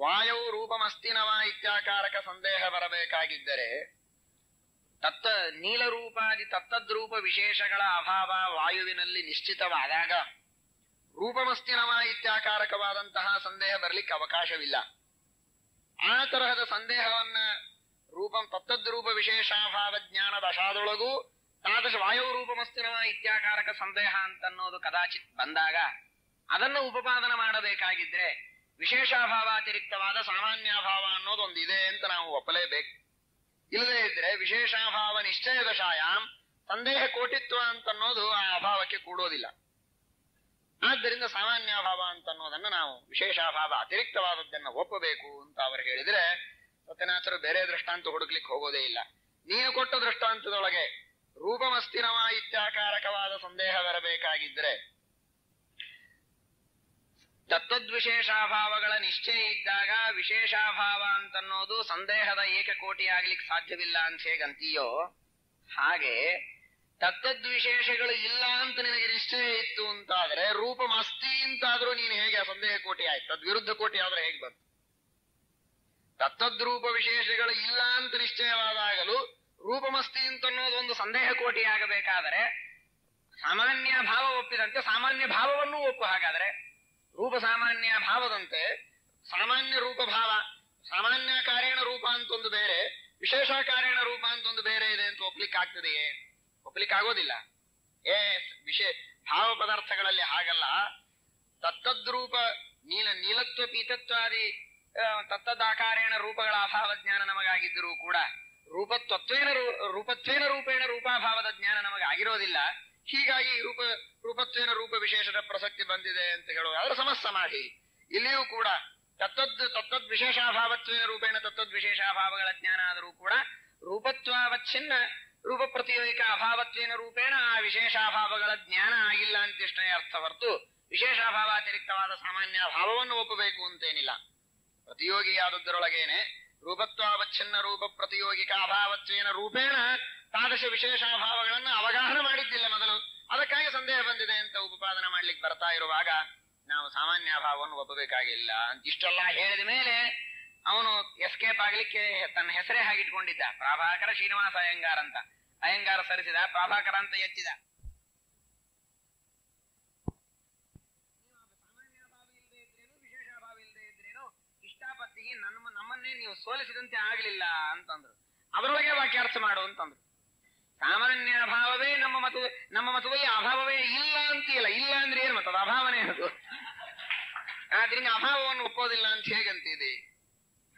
ವಾಯೌ ರೂಪಂ ಅಸ್ತಿ ನವ ಇತ್ಯಾಕಾರಕ ಸಂದೇಹ ಬರಬೇಕಾಗಿದ್ದರೆ ತತ್ತ ನೀಲರೂಪಾದಿ ತತ್ತದ್ರೂಪ ವಿಶೇಷಗಳ ಅಭಾವ ವಾಯುವಿನಲ್ಲಿ ನಿಶ್ಚಿತವಾದಾಗ ರೂಪಮಸ್ತಿನವ ಇತ್ಯಾಕಾರಕವಾದಂತಹ ಸಂದೇಹ ಬರಲಿಕ್ಕೆ ಅವಕಾಶವಿಲ್ಲ. ಆ ತರಹದ ಸಂದೇಹವನ್ನ ರೂಪಂ ತತ್ತದ್ರೂಪ ವಿಶೇಷಾಭಾವ ಜ್ಞಾನ ದಶಾದೊಳಗೂ ತಾದೃಶ ವಾಯು ರೂಪಮಸ್ತಿನವ ಇತ್ಯಾಕಾರಕ ಸಂದೇಹ ಅಂತನ್ನೋದು ಕದಾಚಿತ್ ಬಂದಾಗ ಅದನ್ನು ಉಪಪಾದನೆ ಮಾಡಬೇಕಾಗಿದ್ರೆ ವಿಶೇಷಾಭಾವಾತಿರಿಕ್ತವಾದ ಸಾಮಾನ್ಯಾಭಾವ ಅನ್ನೋದೊಂದಿದೆ ಅಂತ ನಾವು ಒಪ್ಪಲೇಬೇಕು. ಇಲ್ಲದೇ ಇದ್ರೆ ವಿಶೇಷಾಭಾವ ನಿಶ್ಚಯ ದಶಾಯಾಮ್ ಸಂದೇಹ ಕೋಟಿತ್ವ ಅಂತನ್ನೋದು ಆ ಅಭಾವಕ್ಕೆ ಕೂಡೋದಿಲ್ಲ. ಆದ್ದರಿಂದ ಸಾಮಾನ್ಯಾಭಾವ ಅಂತನ್ನೋದನ್ನು ನಾವು ವಿಶೇಷಾಭಾವ ಅತಿರಿಕ್ತವಾದದ್ದನ್ನು ಒಪ್ಪಬೇಕು ಅಂತ ಅವರು ಹೇಳಿದ್ರೆ ಸತ್ಯನಾಥರು ಬೇರೆ ದೃಷ್ಟಾಂತ ಹುಡುಕ್ಲಿಕ್ಕೆ ಹೋಗೋದೇ ಇಲ್ಲ. ನೀನು ಕೊಟ್ಟ ದೃಷ್ಟಾಂತದೊಳಗೆ ರೂಪಮಸ್ತಿನವ ಇತ್ಯಾಕಾರಕವಾದ ಸಂದೇಹ ಬರಬೇಕಾಗಿದ್ರೆ ತತ್ವದ್ವಿಶೇಷಾಭಾವಗಳ ನಿಶ್ಚಯ ಇದ್ದಾಗ ವಿಶೇಷಾಭಾವ ಅಂತನ್ನೋದು ಸಂದೇಹದ ಏಕಕೋಟಿ ಆಗ್ಲಿಕ್ಕೆ ಸಾಧ್ಯವಿಲ್ಲ ಅಂತ ಹೇಗಂತೀಯೋ ಹಾಗೆ ತತ್ವದ್ವಿಶೇಷಗಳು ಇಲ್ಲ ಅಂತ ನಿನಗೆ ನಿಶ್ಚಯ ಇತ್ತು ಅಂತಾದ್ರೆ ರೂಪಮಸ್ತಿ ಅಂತಾದ್ರೂ ನೀನು ಹೇಗೆ ಸಂದೇಹ ಕೋಟಿ ಆಯ್ತು? ತದ್ವಿರುದ್ಧ ಕೋಟಿ ಆದ್ರೆ ಹೇಗೆ ಬಂತು? ತತ್ತದ್ರೂಪ ವಿಶೇಷಗಳು ಇಲ್ಲ ಅಂತ ನಿಶ್ಚಯವಾದಾಗಲೂ ರೂಪಮಸ್ತಿ ಅಂತನ್ನೋದು ಒಂದು ಸಂದೇಹ ಕೋಟಿ ಆಗಬೇಕಾದರೆ ಸಾಮಾನ್ಯ ಭಾವ ಒಪ್ಪಿದಂತೆ ಸಾಮಾನ್ಯ ಭಾವವನ್ನು ಒಪ್ಪು. ಹಾಗಾದ್ರೆ ರೂಪ ಸಾಮಾನ್ಯ ಭಾವದಂತೆ ಸಾಮಾನ್ಯ ರೂಪ ಭಾವ, ಸಾಮಾನ್ಯ ಕಾರಣ ರೂಪ ಅಂತ ಒಂದು ಬೇರೆ, ವಿಶೇಷ ಕಾರಣ ರೂಪ ಅಂತ ಒಂದು ಬೇರೆ ಇದೆ ಅಂತ ಒಪ್ಲಿಕ್ಕೆ ಆಗ್ತದೆಯೇ? ಒಪ್ಲಿಕ್ಕಾಗೋದಿಲ್ಲ. ಏ ವಿಶೇಷ ಭಾವ ಪದಾರ್ಥಗಳಲ್ಲಿ ಹಾಗಲ್ಲ. ತತ್ತದ್ರೂಪ ನೀಲ ನೀಲತ್ವ ಪೀತತ್ವಾದಿ ತತ್ತದಾಕಾರೇಣ ರೂಪಗಳ ಅಭಾವ ಜ್ಞಾನ ನಮಗಾಗಿದ್ದರೂ ಕೂಡ ರೂಪತ್ವತ್ವೇನ ರೂಪತ್ವೇನ ರೂಪೇಣ ರೂಪಾಭಾವದ ಜ್ಞಾನ ನಮಗಾಗಿರೋದಿಲ್ಲ. ಹೀಗಾಗಿ ರೂಪ ರೂಪತ್ವೇನ ರೂಪ ವಿಶೇಷದ ಪ್ರಸಕ್ತಿ ಬಂದಿದೆ ಅಂತ ಹೇಳುವುದಾದ್ರೆ ಸಮಸ್ತ ಮಾಡಿ ಇಲ್ಲಿಯೂ ಕೂಡ ತತ್ತದ್ ತತ್ತದ್ ವಿಶೇಷಾಭಾವತ್ವೇನ ರೂಪೇಣ ತತ್ತದ್ ವಿಶೇಷಾಭಾವಗಳ ಜ್ಞಾನ ಆದರೂ ಕೂಡ रूपत्वावच्छिन्न रूप प्रतियोगिक अभावत्वेन रूपेण आ विशेषाभावगळ ज्ञान आगिल्ल अंतिष्टे अर्थवर्तु विशेषाभावातिरिक्तवाद सामान्य अभाववन्न ಒಪ್ಪಬೇಕು ಅಂತೇನಿಲ್ಲ प्रतियोगियादुदरೊಳಗೇನೆ ರೂಪತ್ವಾವಚ್ಛಿನ್ನ रूप प्रतियोगिक अभावत्वेन रूपेण तादृश विशेषाभावಗಳನ್ನು ಅವಗಾಹನ ಮಾಡಿದ್ದಿಲ್ಲ ಮೊದಲು ಅದಕ್ಕಾಗಿ ಸಂದೇಹ ಬಂದಿದೆ ಅಂತ ಉಪಪಾದನೆ ಮಾಡಲಿಕ್ಕೆ ಬರ್ತಾ ಇರುವಾಗ ನಾವು ಸಾಮಾನ್ಯ ಅಭಾವವನ್ನು ಒಪ್ಪಬೇಕಾಗಿಲ್ಲ ಅಂತ ಇಷ್ಟೆಲ್ಲ ಹೇಳಿದ ಮೇಲೆ ಅವನು ಎಸ್ಕೇಪ್ ಆಗಲಿಕ್ಕೆ ತನ್ನ ಹೆಸರೇ ಹಾಗಿಟ್ಕೊಂಡಿದ್ದ ಪ್ರಭಾಕರ ಶ್ರೀನಿವಾಸ ಅಯ್ಯಂಗಾರ್ ಅಂತ. ಅಯ್ಯಂಗಾರ ಸರಿಸಿದ, ಪ್ರಭಾಕರ ಅಂತ ಎತ್ತಿದ. ಸಾಮಾನ್ಯ ಅಭಾವ ಇಲ್ಲದೆ ಇದ್ರೇನು ವಿಶೇಷ ಅಭಾವ ಇಲ್ಲದೆ ಇದ್ರೇನು ಇಷ್ಟಾಪತ್ತಿಗೆ ನಮ್ಮ ನಮ್ಮನ್ನೇ ನೀವು ಸೋಲಿಸಿದಂತೆ ಆಗಲಿಲ್ಲ ಅಂತಂದ್ರು. ಅದರೊಳಗೆ ವಾಕ್ಯಾರ್ಥ ಮಾಡು ಅಂತಂದ್ರು. ಸಾಮಾನ್ಯ ಅಭಾವವೇ ನಮ್ಮ ಮತು ನಮ್ಮ ಮತುವಲ್ಲಿ ಅಭಾವವೇ ಇಲ್ಲ ಅಂತಿಲ್ಲ. ಇಲ್ಲ ಅಂದ್ರೆ ಏನು ಮತ್ತದ ಅಭಾವನೇ ಅದು. ಆದ್ರಿಂದ ಅಭಾವವನ್ನು ಒಪ್ಪೋದಿಲ್ಲ ಅಂತ ಹೇಗಂತಿದೆ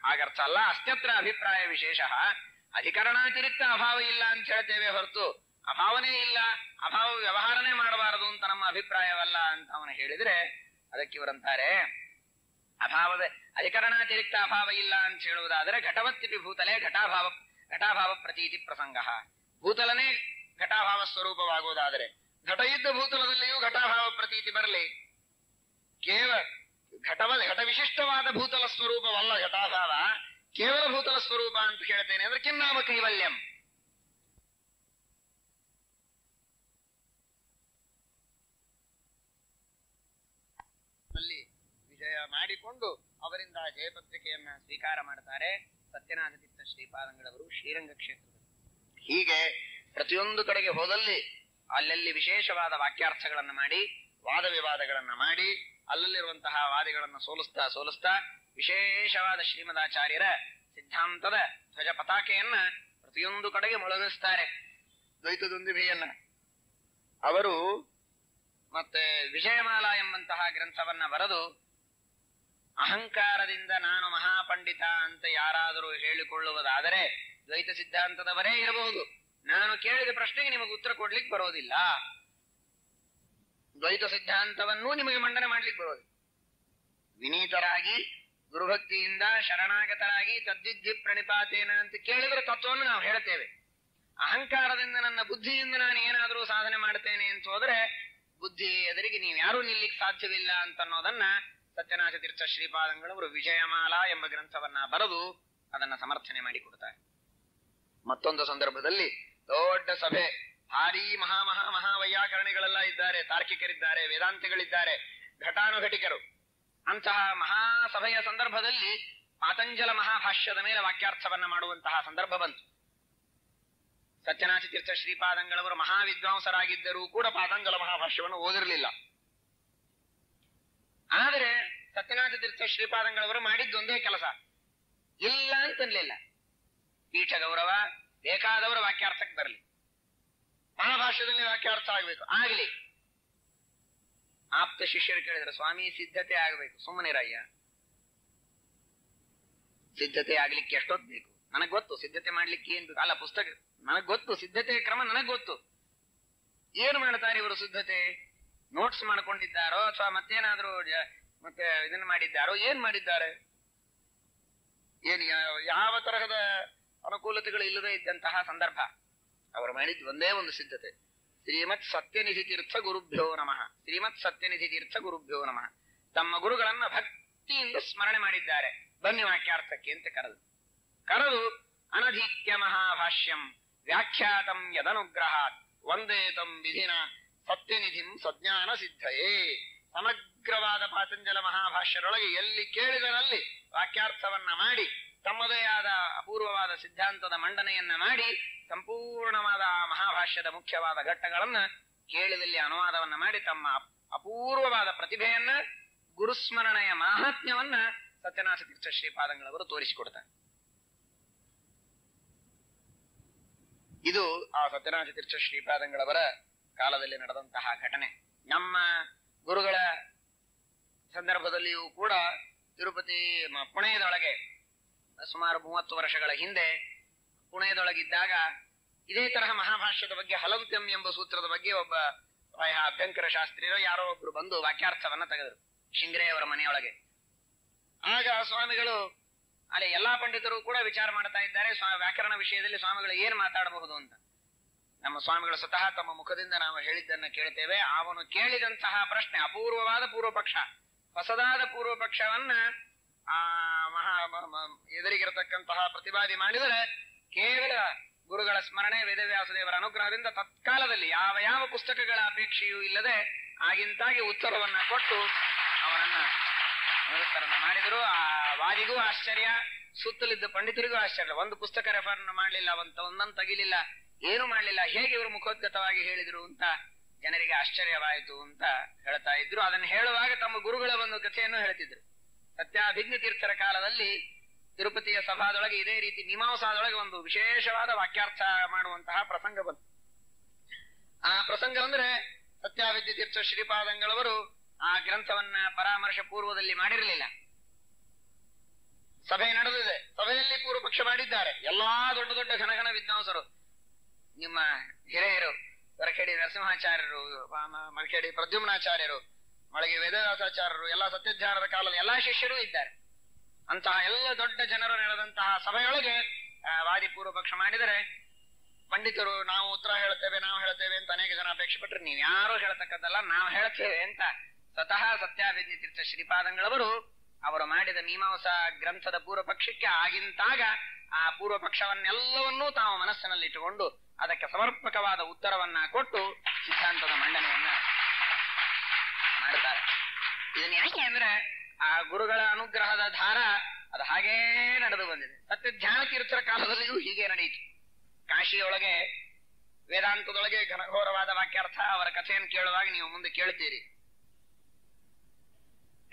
ಹಾಗರ್ಥ ಅಲ್ಲ. ಅಸ್ತ್ಯತ್ರ ಅಭಿಪ್ರಾಯ ವಿಶೇಷ ಅಧಿಕರಣಾತಿರಿಕ್ತ ಅಭಾವ ಇಲ್ಲ ಅಂತ ಹೇಳ್ತೇವೆ ಹೊರತು ಅಭಾವನೇ ಇಲ್ಲ, ಅಭಾವ ವ್ಯವಹಾರನೇ ಮಾಡಬಾರದು ಅಂತ ನಮ್ಮ ಅಭಿಪ್ರಾಯವಲ್ಲ ಅಂತ ಅವನು ಹೇಳಿದ್ರೆ ಅದಕ್ಕೆ ಇವರಂತಾರೆ ಅಭಾವದ ಅಧಿಕರಣಾತಿರಿಕ್ತ ಅಭಾವ ಇಲ್ಲ ಅಂತ ಹೇಳುವುದಾದರೆ ಘಟವತ್ತಿಪಿ ಭೂತಲೇ ಘಟಾಭಾವ ಘಟಾಭಾವ ಪ್ರತೀತಿ ಪ್ರಸಂಗ. ಭೂತಲನೇ ಘಟಾಭಾವ ಸ್ವರೂಪವಾಗುವುದಾದರೆ ಘಟ ಇದ್ದ ಭೂತಲದಲ್ಲಿಯೂ ಘಟಾಭಾವ ಪ್ರತೀತಿ ಬರಲಿ. ಕೇವಲ ಘಟವ ಘಟ ವಿಶಿಷ್ಟವಾದ ಭೂತಲ ಸ್ವರೂಪವಲ್ಲ ಘಟಾಭಾವ, ಕೇವಲ ಭೂತಲ ಸ್ವರೂಪ ಅಂತ ಹೇಳ್ತೇನೆ ಅಂದ್ರೆ ಕಿನ್ನಾಮ ಕೈವಲ್ಯಂ. ಅಲ್ಲಿ ವಿಜಯ ಮಾಡಿಕೊಂಡು ಅವರಿಂದ ಜಯಪತ್ರಿಕೆಯನ್ನ ಸ್ವೀಕಾರ ಮಾಡ್ತಾರೆ ಸತ್ಯನಾಥ ತೀರ್ಥ ಶ್ರೀಪಾದಂಗಳವರು ಶ್ರೀರಂಗ ಕ್ಷೇತ್ರದಲ್ಲಿ. ಹೀಗೆ ಪ್ರತಿಯೊಂದು ಕಡೆಗೆ ಹೋದಲ್ಲಿ ಅಲ್ಲಲ್ಲಿ ವಿಶೇಷವಾದ ವಾಕ್ಯಾರ್ಥಗಳನ್ನು ಮಾಡಿ ವಾದ ವಿವಾದಗಳನ್ನ ಮಾಡಿ ಅಲ್ಲಲ್ಲಿರುವಂತಹ ವಾದಿಗಳನ್ನು ಸೋಲಿಸ್ತಾ ಸೋಲಿಸ್ತಾ ವಿಶೇಷವಾದ ಶ್ರೀಮದಾಚಾರ್ಯರ ಸಿದ್ಧಾಂತದ ಧ್ವಜ ಪತಾಕೆಯನ್ನ ಪ್ರತಿಯೊಂದು ಕಡೆಗೆ ಮೊಳಗಿಸ್ತಾರೆ ದ್ವೈತದುಂದಿಭೆಯನ್ನ. ಅವರು ಮತ್ತೆ ವಿಜಯಮಾಲ ಎಂಬಂತಹ ಗ್ರಂಥವನ್ನ ಬರೆದು ಅಹಂಕಾರದಿಂದ ನಾನು ಮಹಾಪಂಡಿತ ಅಂತ ಯಾರಾದರೂ ಹೇಳಿಕೊಳ್ಳುವುದಾದರೆ ದ್ವೈತ ಸಿದ್ಧಾಂತದವರೇ ಇರಬಹುದು, ನಾನು ಕೇಳಿದ ಪ್ರಶ್ನೆಗೆ ನಿಮಗೆ ಉತ್ತರ ಕೊಡ್ಲಿಕ್ಕೆ ಬರೋದಿಲ್ಲ, ದ್ವೈತ ಸಿದ್ಧಾಂತವನ್ನೂ ನಿಮಗೆ ಮಂಡನೆ ಮಾಡ್ಲಿಕ್ಕೆ ಬರೋದು. ವಿನೀತರಾಗಿ ಗುರುಭಕ್ತಿಯಿಂದ ಶರಣಾಗತರಾಗಿ ತದ್ವಿಧಿ ಪ್ರಣಿಪಾತೇನ ಅಂತ ಕೇಳಿದ್ರೆ ತತ್ವವನ್ನು ನಾವು ಹೇಳ್ತೇವೆ. ಅಹಂಕಾರದಿಂದ ನನ್ನ ಬುದ್ಧಿಯಿಂದ ನಾನು ಏನಾದರೂ ಸಾಧನೆ ಮಾಡ್ತೇನೆ ಅಂತ ಹೋದ್ರೆ ಬುದ್ಧಿ ಎದುರಿಗೆ ನೀವು ಯಾರೂ ನಿಲ್ಲಿಕ್ ಸಾಧ್ಯವಿಲ್ಲ ಅಂತನ್ನೋದನ್ನ ಸತ್ಯನಾಥ ತೀರ್ಥ ಶ್ರೀಪಾದಂಗಳವರು ವಿಜಯಮಾಲಾ ಎಂಬ ಗ್ರಂಥವನ್ನ ಬರೆದು ಅದನ್ನ ಸಮರ್ಥನೆ ಮಾಡಿಕೊಡ್ತಾರೆ. ಮತ್ತೊಂದು ಸಂದರ್ಭದಲ್ಲಿ ದೊಡ್ಡ ಸಭೆ, ಭಾರೀ ಮಹಾ ಮಹಾ ಮಹಾವೈಯಾಕರಣಿಗಳೆಲ್ಲ ಇದ್ದಾರೆ, ತಾರ್ಕಿಕರಿದ್ದಾರೆ, ವೇದಾಂತಿಗಳಿದ್ದಾರೆ, ಘಟಾನುಘಟಿಕರು. ಅಂತಹ ಮಹಾಸಭೆಯ ಸಂದರ್ಭದಲ್ಲಿ ಪಾತಂಜಲ ಮಹಾಭಾಷ್ಯದ ಮೇಲೆ ವಾಕ್ಯಾರ್ಥವನ್ನ ಮಾಡುವಂತಹ ಸಂದರ್ಭ ಬಂತು. ಸತ್ಯನಾಥ ತೀರ್ಥ ಶ್ರೀಪಾದಂಗಳವರು ಮಹಾವಿದ್ವಾಂಸರಾಗಿದ್ದರೂ ಕೂಡ ಪಾತಂಜಲ ಮಹಾಭಾಷ್ಯವನ್ನು ಓದಿರಲಿಲ್ಲ. ಆದರೆ ಸತ್ಯನಾಥ ತೀರ್ಥ ಶ್ರೀಪಾದಂಗಳವರು ಮಾಡಿದ್ದೊಂದೇ ಕೆಲಸ, ಇಲ್ಲ ಅಂತನ್ಲಿಲ್ಲ. ಪೀಠ ಗೌರವ ಬೇಕಾದವರು ವಾಕ್ಯಾರ್ಥಕ್ಕೆ ಬರಲಿ, ಮಹಾಭಾಷ್ಯದಲ್ಲಿ ವಾಕ್ಯಾರ್ಥ ಆಗ್ಬೇಕು ಆಗ್ಲಿ. ಆಪ್ತ ಶಿಷ್ಯರು ಕೇಳಿದ್ರೆ ಸ್ವಾಮಿ ಸಿದ್ಧತೆ ಆಗ್ಬೇಕು, ಸುಮ್ಮನಿರಯ್ಯ ಸಿದ್ಧತೆ ಆಗ್ಲಿಕ್ಕೆ ಎಷ್ಟೊತ್ ಬೇಕು, ನನಗ್ ಗೊತ್ತು ಸಿದ್ಧತೆ ಮಾಡ್ಲಿಕ್ಕೆ ಏನ್ ಬೇಕು, ಅಲ್ಲ ಪುಸ್ತಕ ನನಗ್ ಗೊತ್ತು, ಸಿದ್ಧತೆ ಕ್ರಮ ನನಗ್ ಗೊತ್ತು. ಏನ್ ಮಾಡ್ತಾರೆ ಇವರು ಸಿದ್ಧತೆ? ನೋಟ್ಸ್ ಮಾಡ್ಕೊಂಡಿದ್ದಾರೋ ಅಥವಾ ಮತ್ತೇನಾದ್ರೂ ಮತ್ತೆ ಇದನ್ನ ಮಾಡಿದ್ದಾರೋ? ಏನ್ ಮಾಡಿದ್ದಾರೆ? ಏನ್ ಯಾವ ತರಹದ ಅನುಕೂಲತೆಗಳು ಇಲ್ಲದೆ ಇದ್ದಂತಹ ಸಂದರ್ಭ. ಅವರು ಮಾಡಿದ್ ಒಂದೇ ಒಂದು ಸಿದ್ಧತೆ, ಶ್ರೀಮತ್ ಸತ್ಯನಿಧಿ ತೀರ್ಥ ಗುರುಭ್ಯೋ ನಮಃ, ಶ್ರೀಮತ್ ಸತ್ಯನಿಧಿ ತೀರ್ಥ ಗುರುಭ್ಯೋ ನಮಃ. ತಮ್ಮ ಗುರುಗಳನ್ನ ಭಕ್ತಿಯಿಂದ ಸ್ಮರಣೆ ಮಾಡಿದ್ದಾರೆ, ಬನ್ನಿ ವಾಕ್ಯಾರ್ಥಕ್ಕೆ ಅಂತ ಕರೆದು ಕರೆದು ಅನಧೀತ್ಯ ಮಹಾಭಾಷ್ಯಂ ವ್ಯಾಖ್ಯಾತಂ ಯದನುಗ್ರಹಾತ್ ವಂದೇತಂ ವಿಧಿನ ಸತ್ಯನಿಧಿಂ ಸಜ್ಞಾನ ಸಿದ್ಧಯೇ. ಸಮಗ್ರವಾದ ಪಾತಂಜಲ ಮಹಾಭಾಷ್ಯರೊಳಗೆ ಎಲ್ಲಿ ಕೇಳಿದರಲ್ಲಿ ವಾಕ್ಯಾರ್ಥವನ್ನ ಮಾಡಿ ತಮ್ಮದೇ ಆದ ಅಪೂರ್ವವಾದ ಸಿದ್ಧಾಂತದ ಮಂಡನೆಯನ್ನ ಮಾಡಿ ಸಂಪೂರ್ಣವಾದ ಮಹಾಭಾಷ್ಯದ ಮುಖ್ಯವಾದ ಘಟ್ಟಗಳನ್ನ ಕೇಳಿದಲ್ಲಿ ಅನುವಾದವನ್ನ ಮಾಡಿ ತಮ್ಮ ಅಪೂರ್ವವಾದ ಪ್ರತಿಭೆಯನ್ನ, ಗುರುಸ್ಮರಣೆಯ ಮಾಹಾತ್ಮ್ಯವನ್ನ ಸತ್ಯನಾಥ ತೀರ್ಥ ಶ್ರೀಪಾದಂಗಳವರು ತೋರಿಸಿಕೊಡ್ತಾರೆ. ಇದು ಆ ಸತ್ಯನಾಥ ತೀರ್ಥ ಶ್ರೀಪಾದಂಗಳವರ ಕಾಲದಲ್ಲಿ ನಡೆದಂತಹ ಘಟನೆ. ನಮ್ಮ ಗುರುಗಳ ಸಂದರ್ಭದಲ್ಲಿಯೂ ಕೂಡ ತಿರುಪತಿ ಪುಣೆಯದೊಳಗೆ ಸುಮಾರು ಮೂವತ್ತು ವರ್ಷಗಳ ಹಿಂದೆ ಪುಣೆಯದೊಳಗಿದ್ದಾಗ ಇದೇ ತರಹ ಮಹಾಭಾಷ್ಯದ ಬಗ್ಗೆ ಹಲಂತ್ಯಂ ಎಂಬ ಸೂತ್ರದ ಬಗ್ಗೆ ಒಬ್ಬ ಪ್ರಾಯ ಅಭ್ಯಂಕರ ಶಾಸ್ತ್ರೀಯರು ಯಾರೋ ಒಬ್ರು ಬಂದು ವಾಕ್ಯಾರ್ಥವನ್ನ ತೆಗೆದರು ಶಿಂಗ್ರೆಯವರ ಮನೆಯೊಳಗೆ. ಆಗ ಸ್ವಾಮಿಗಳು ಅಲ್ಲಿ ಎಲ್ಲಾ ಪಂಡಿತರು ಕೂಡ ವಿಚಾರ ಮಾಡ್ತಾ ಇದ್ದಾರೆ ವ್ಯಾಕರಣ ವಿಷಯದಲ್ಲಿ ಸ್ವಾಮಿಗಳು ಏನು ಮಾತಾಡಬಹುದು ಅಂತ. ನಮ್ಮ ಸ್ವಾಮಿಗಳು ಸ್ವತಃ ತಮ್ಮ ಮುಖದಿಂದ ನಾವು ಹೇಳಿದ್ದನ್ನ ಕೇಳ್ತೇವೆ. ಅವನು ಕೇಳಿದಂತಹ ಪ್ರಶ್ನೆ ಅಪೂರ್ವವಾದ ಪೂರ್ವಪಕ್ಷ, ಹೊಸದಾದ ಪೂರ್ವಪಕ್ಷವನ್ನ ಆ ಮಹಾ ಎದುರಿಗಿರತಕ್ಕಂತಹ ಪ್ರತಿವಾದಿ ಮಾಡಿದರೆ ಕೇವಲ ಗುರುಗಳ ಸ್ಮರಣೆ ವೇದವ್ಯಾಸದೇವರ ಅನುಗ್ರಹದಿಂದ ತತ್ಕಾಲದಲ್ಲಿ ಯಾವ ಯಾವ ಪುಸ್ತಕಗಳ ಅಪೇಕ್ಷೆಯೂ ಇಲ್ಲದೆ ಆಗಿಂತಾಗಿ ಉತ್ತರವನ್ನ ಕೊಟ್ಟು ಅವನನ್ನ ನಿರತರನ್ನ ಮಾಡಿದರು. ಆ ವಾದಿಗೂ ಆಶ್ಚರ್ಯ, ಸುತ್ತಲಿದ್ದ ಪಂಡಿತರಿಗೂ ಆಶ್ಚರ್ಯ. ಒಂದು ಪುಸ್ತಕ ರೆಫರ್ ಮಾಡಲಿಲ್ಲ, ಒಂದ್ ಒಂದನ್ನು ತಗಿಲಿಲ್ಲ, ಏನು ಮಾಡಲಿಲ್ಲ, ಹೇಗೆ ಇವರು ಮುಖೋದ್ಗತವಾಗಿ ಹೇಳಿದ್ರು ಅಂತ ಜನರಿಗೆ ಆಶ್ಚರ್ಯವಾಯಿತು ಅಂತ ಹೇಳ್ತಾ ಇದ್ರು. ಅದನ್ನು ಹೇಳುವಾಗ ತಮ್ಮ ಗುರುಗಳ ಒಂದು ಕಥೆಯನ್ನು ಹೇಳ್ತಿದ್ರು. ಸತ್ಯಾಭಿಜ್ಞ ತೀರ್ಥರ ಕಾಲದಲ್ಲಿ ತಿರುಪತಿಯ ಸಭಾದೊಳಗೆ ಇದೇ ರೀತಿ ಮೀಮಾಂಸಾದೊಳಗೆ ಒಂದು ವಿಶೇಷವಾದ ವಾಕ್ಯಾರ್ಥ ಮಾಡುವಂತಹ ಪ್ರಸಂಗ ಬಂತು. ಆ ಪ್ರಸಂಗ ಅಂದ್ರೆ ಸತ್ಯಾಭಿಜ್ಞ ತೀರ್ಥ ಶ್ರೀಪಾದಂಗಳವರು ಆ ಗ್ರಂಥವನ್ನ ಪರಾಮರ್ಶ ಪೂರ್ವದಲ್ಲಿ ಮಾಡಿರಲಿಲ್ಲ. ಸಭೆ ನಡೆದಿದೆ, ಸಭೆಯಲ್ಲಿ ಪೂರ್ವ ಪಕ್ಷ ಮಾಡಿದ್ದಾರೆ ಎಲ್ಲಾ ದೊಡ್ಡ ದೊಡ್ಡ ಘನ ಘನ ವಿದ್ವಾಂಸರು, ನಿಮ್ಮ ಹಿರಿಯರು ಮರಖೇಡಿ ನರಸಿಂಹಾಚಾರ್ಯರು, ಮರಖೇಡಿ ಪ್ರದ್ಯುಮ್ನಾಚಾರ್ಯರು, ಮಳಗಿ ವೇದವ್ಯಾಸಾಚಾರ್ಯರು, ಎಲ್ಲಾ ಸತ್ಯಜ್ಞಾನದ ಕಾಲದ ಎಲ್ಲಾ ಶಿಷ್ಯರು ಇದ್ದಾರೆ. ಅಂತಹ ಎಲ್ಲ ದೊಡ್ಡ ಜನರು ನಡೆದಂತಹ ಸಭೆಯೊಳಗೆ ವಾದಿ ಪೂರ್ವ ಪಕ್ಷ ಮಾಡಿದರೆ ಪಂಡಿತರು ನಾವು ಉತ್ತರ ಹೇಳ್ತೇವೆ, ನಾವು ಹೇಳ್ತೇವೆ ಅಂತ ಅನೇಕ ಜನ ಅಪೇಕ್ಷೆ ಪಟ್ಟರು. ನೀವು ಯಾರು ಹೇಳ್ತಕ್ಕದ್ದಲ್ಲ, ನಾವು ಹೇಳ್ತೇವೆ ಅಂತ ಸ್ವತಃ ಸತ್ಯಾಭಿಜ್ಞ ತೀರ್ಥ ಶ್ರೀಪಾದಂಗಳವರು ಅವರು ಮಾಡಿದ ಮೀಮಾಂಸಾ ಗ್ರಂಥದ ಪೂರ್ವ ಪಕ್ಷಕ್ಕೆ ಆಗಿಂತಾಗ ಆ ಪೂರ್ವ ಪಕ್ಷವನ್ನೆಲ್ಲವನ್ನೂ ತಾವು ಮನಸ್ಸಿನಲ್ಲಿ ಇಟ್ಟುಕೊಂಡು ಅದಕ್ಕೆ ಸಮರ್ಪಕವಾದ ಉತ್ತರವನ್ನ ಕೊಟ್ಟು ಸಿದ್ಧಾಂತದ ಮಂಡನೆಯನ್ನ ಮಾಡ್ತಾರೆ. ಇದನ್ನ ಯಾಕೆ ಅಂದ್ರೆ ಆ ಗುರುಗಳ ಅನುಗ್ರಹದ ಧಾರ ಅದು ಹಾಗೇ ನಡೆದು ಬಂದಿದೆ. ಸತ್ಯ ಧ್ಯಾನ ತೀರ್ಥರ ಕಾಲದಲ್ಲಿಯೂ ಹೀಗೆ ನಡೆಯಿತು. ಕಾಶಿಯೊಳಗೆ ವೇದಾಂತದೊಳಗೆ ಘನಘೋರವಾದ ವಾಕ್ಯಾರ್ಥ ಅವರ ಕಥೆಯನ್ನು ಕೇಳುವಾಗ ನೀವು ಮುಂದೆ ಕೇಳ್ತೀರಿ.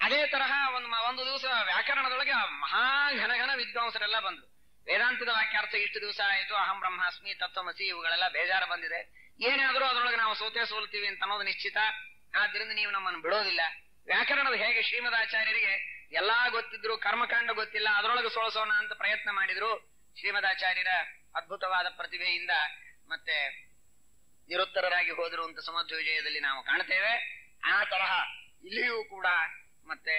ಅದೇ ತರಹ ಒಂದು ಒಂದು ದಿವಸ ವ್ಯಾಕರಣದೊಳಗೆ ಮಹಾ ಘನ ಘನ ವಿದ್ವಾಂಸರೆಲ್ಲ ಬಂದ್ರು. ವೇದಾಂತದ ವಾಕ್ಯಾರ್ಥ ಇಷ್ಟು ದಿವಸ ಆಯಿತು, ಅಹಂ ಬ್ರಹ್ಮಾಸ್ಮಿ, ತತ್ವಮಸಿ, ಇವುಗಳೆಲ್ಲ ಬೇಜಾರು ಬಂದಿದೆ. ಏನಾದರೂ ಅದರೊಳಗೆ ನಾವು ಸೋತೆ ಸೋಲ್ತೀವಿ ಅಂತ ಅನ್ನೋದು ನಿಶ್ಚಿತ, ಆದ್ರಿಂದ ನೀವು ನಮ್ಮನ್ನು ಬಿಡೋದಿಲ್ಲ. ವ್ಯಾಕರಣದ ಹೇಗೆ ಶ್ರೀಮದಾಚಾರ್ಯರಿಗೆ ಎಲ್ಲಾ ಗೊತ್ತಿದ್ರು, ಕರ್ಮಕಾಂಡ ಗೊತ್ತಿಲ್ಲ, ಅದರೊಳಗೆ ಸೋಲಿಸೋಣ ಅಂತ ಪ್ರಯತ್ನ ಮಾಡಿದ್ರು. ಶ್ರೀಮದಾಚಾರ್ಯರ ಅದ್ಭುತವಾದ ಪ್ರತಿಭೆಯಿಂದ ಮತ್ತೆ ನಿರುತ್ತರರಾಗಿ ಹೋದರು ಅಂತ ಸುಮಧ್ವ ವಿಜಯದಲ್ಲಿ ನಾವು ಕಾಣ್ತೇವೆ. ಆ ತರಹ ಇಲ್ಲಿಯೂ ಕೂಡ ಮತ್ತೆ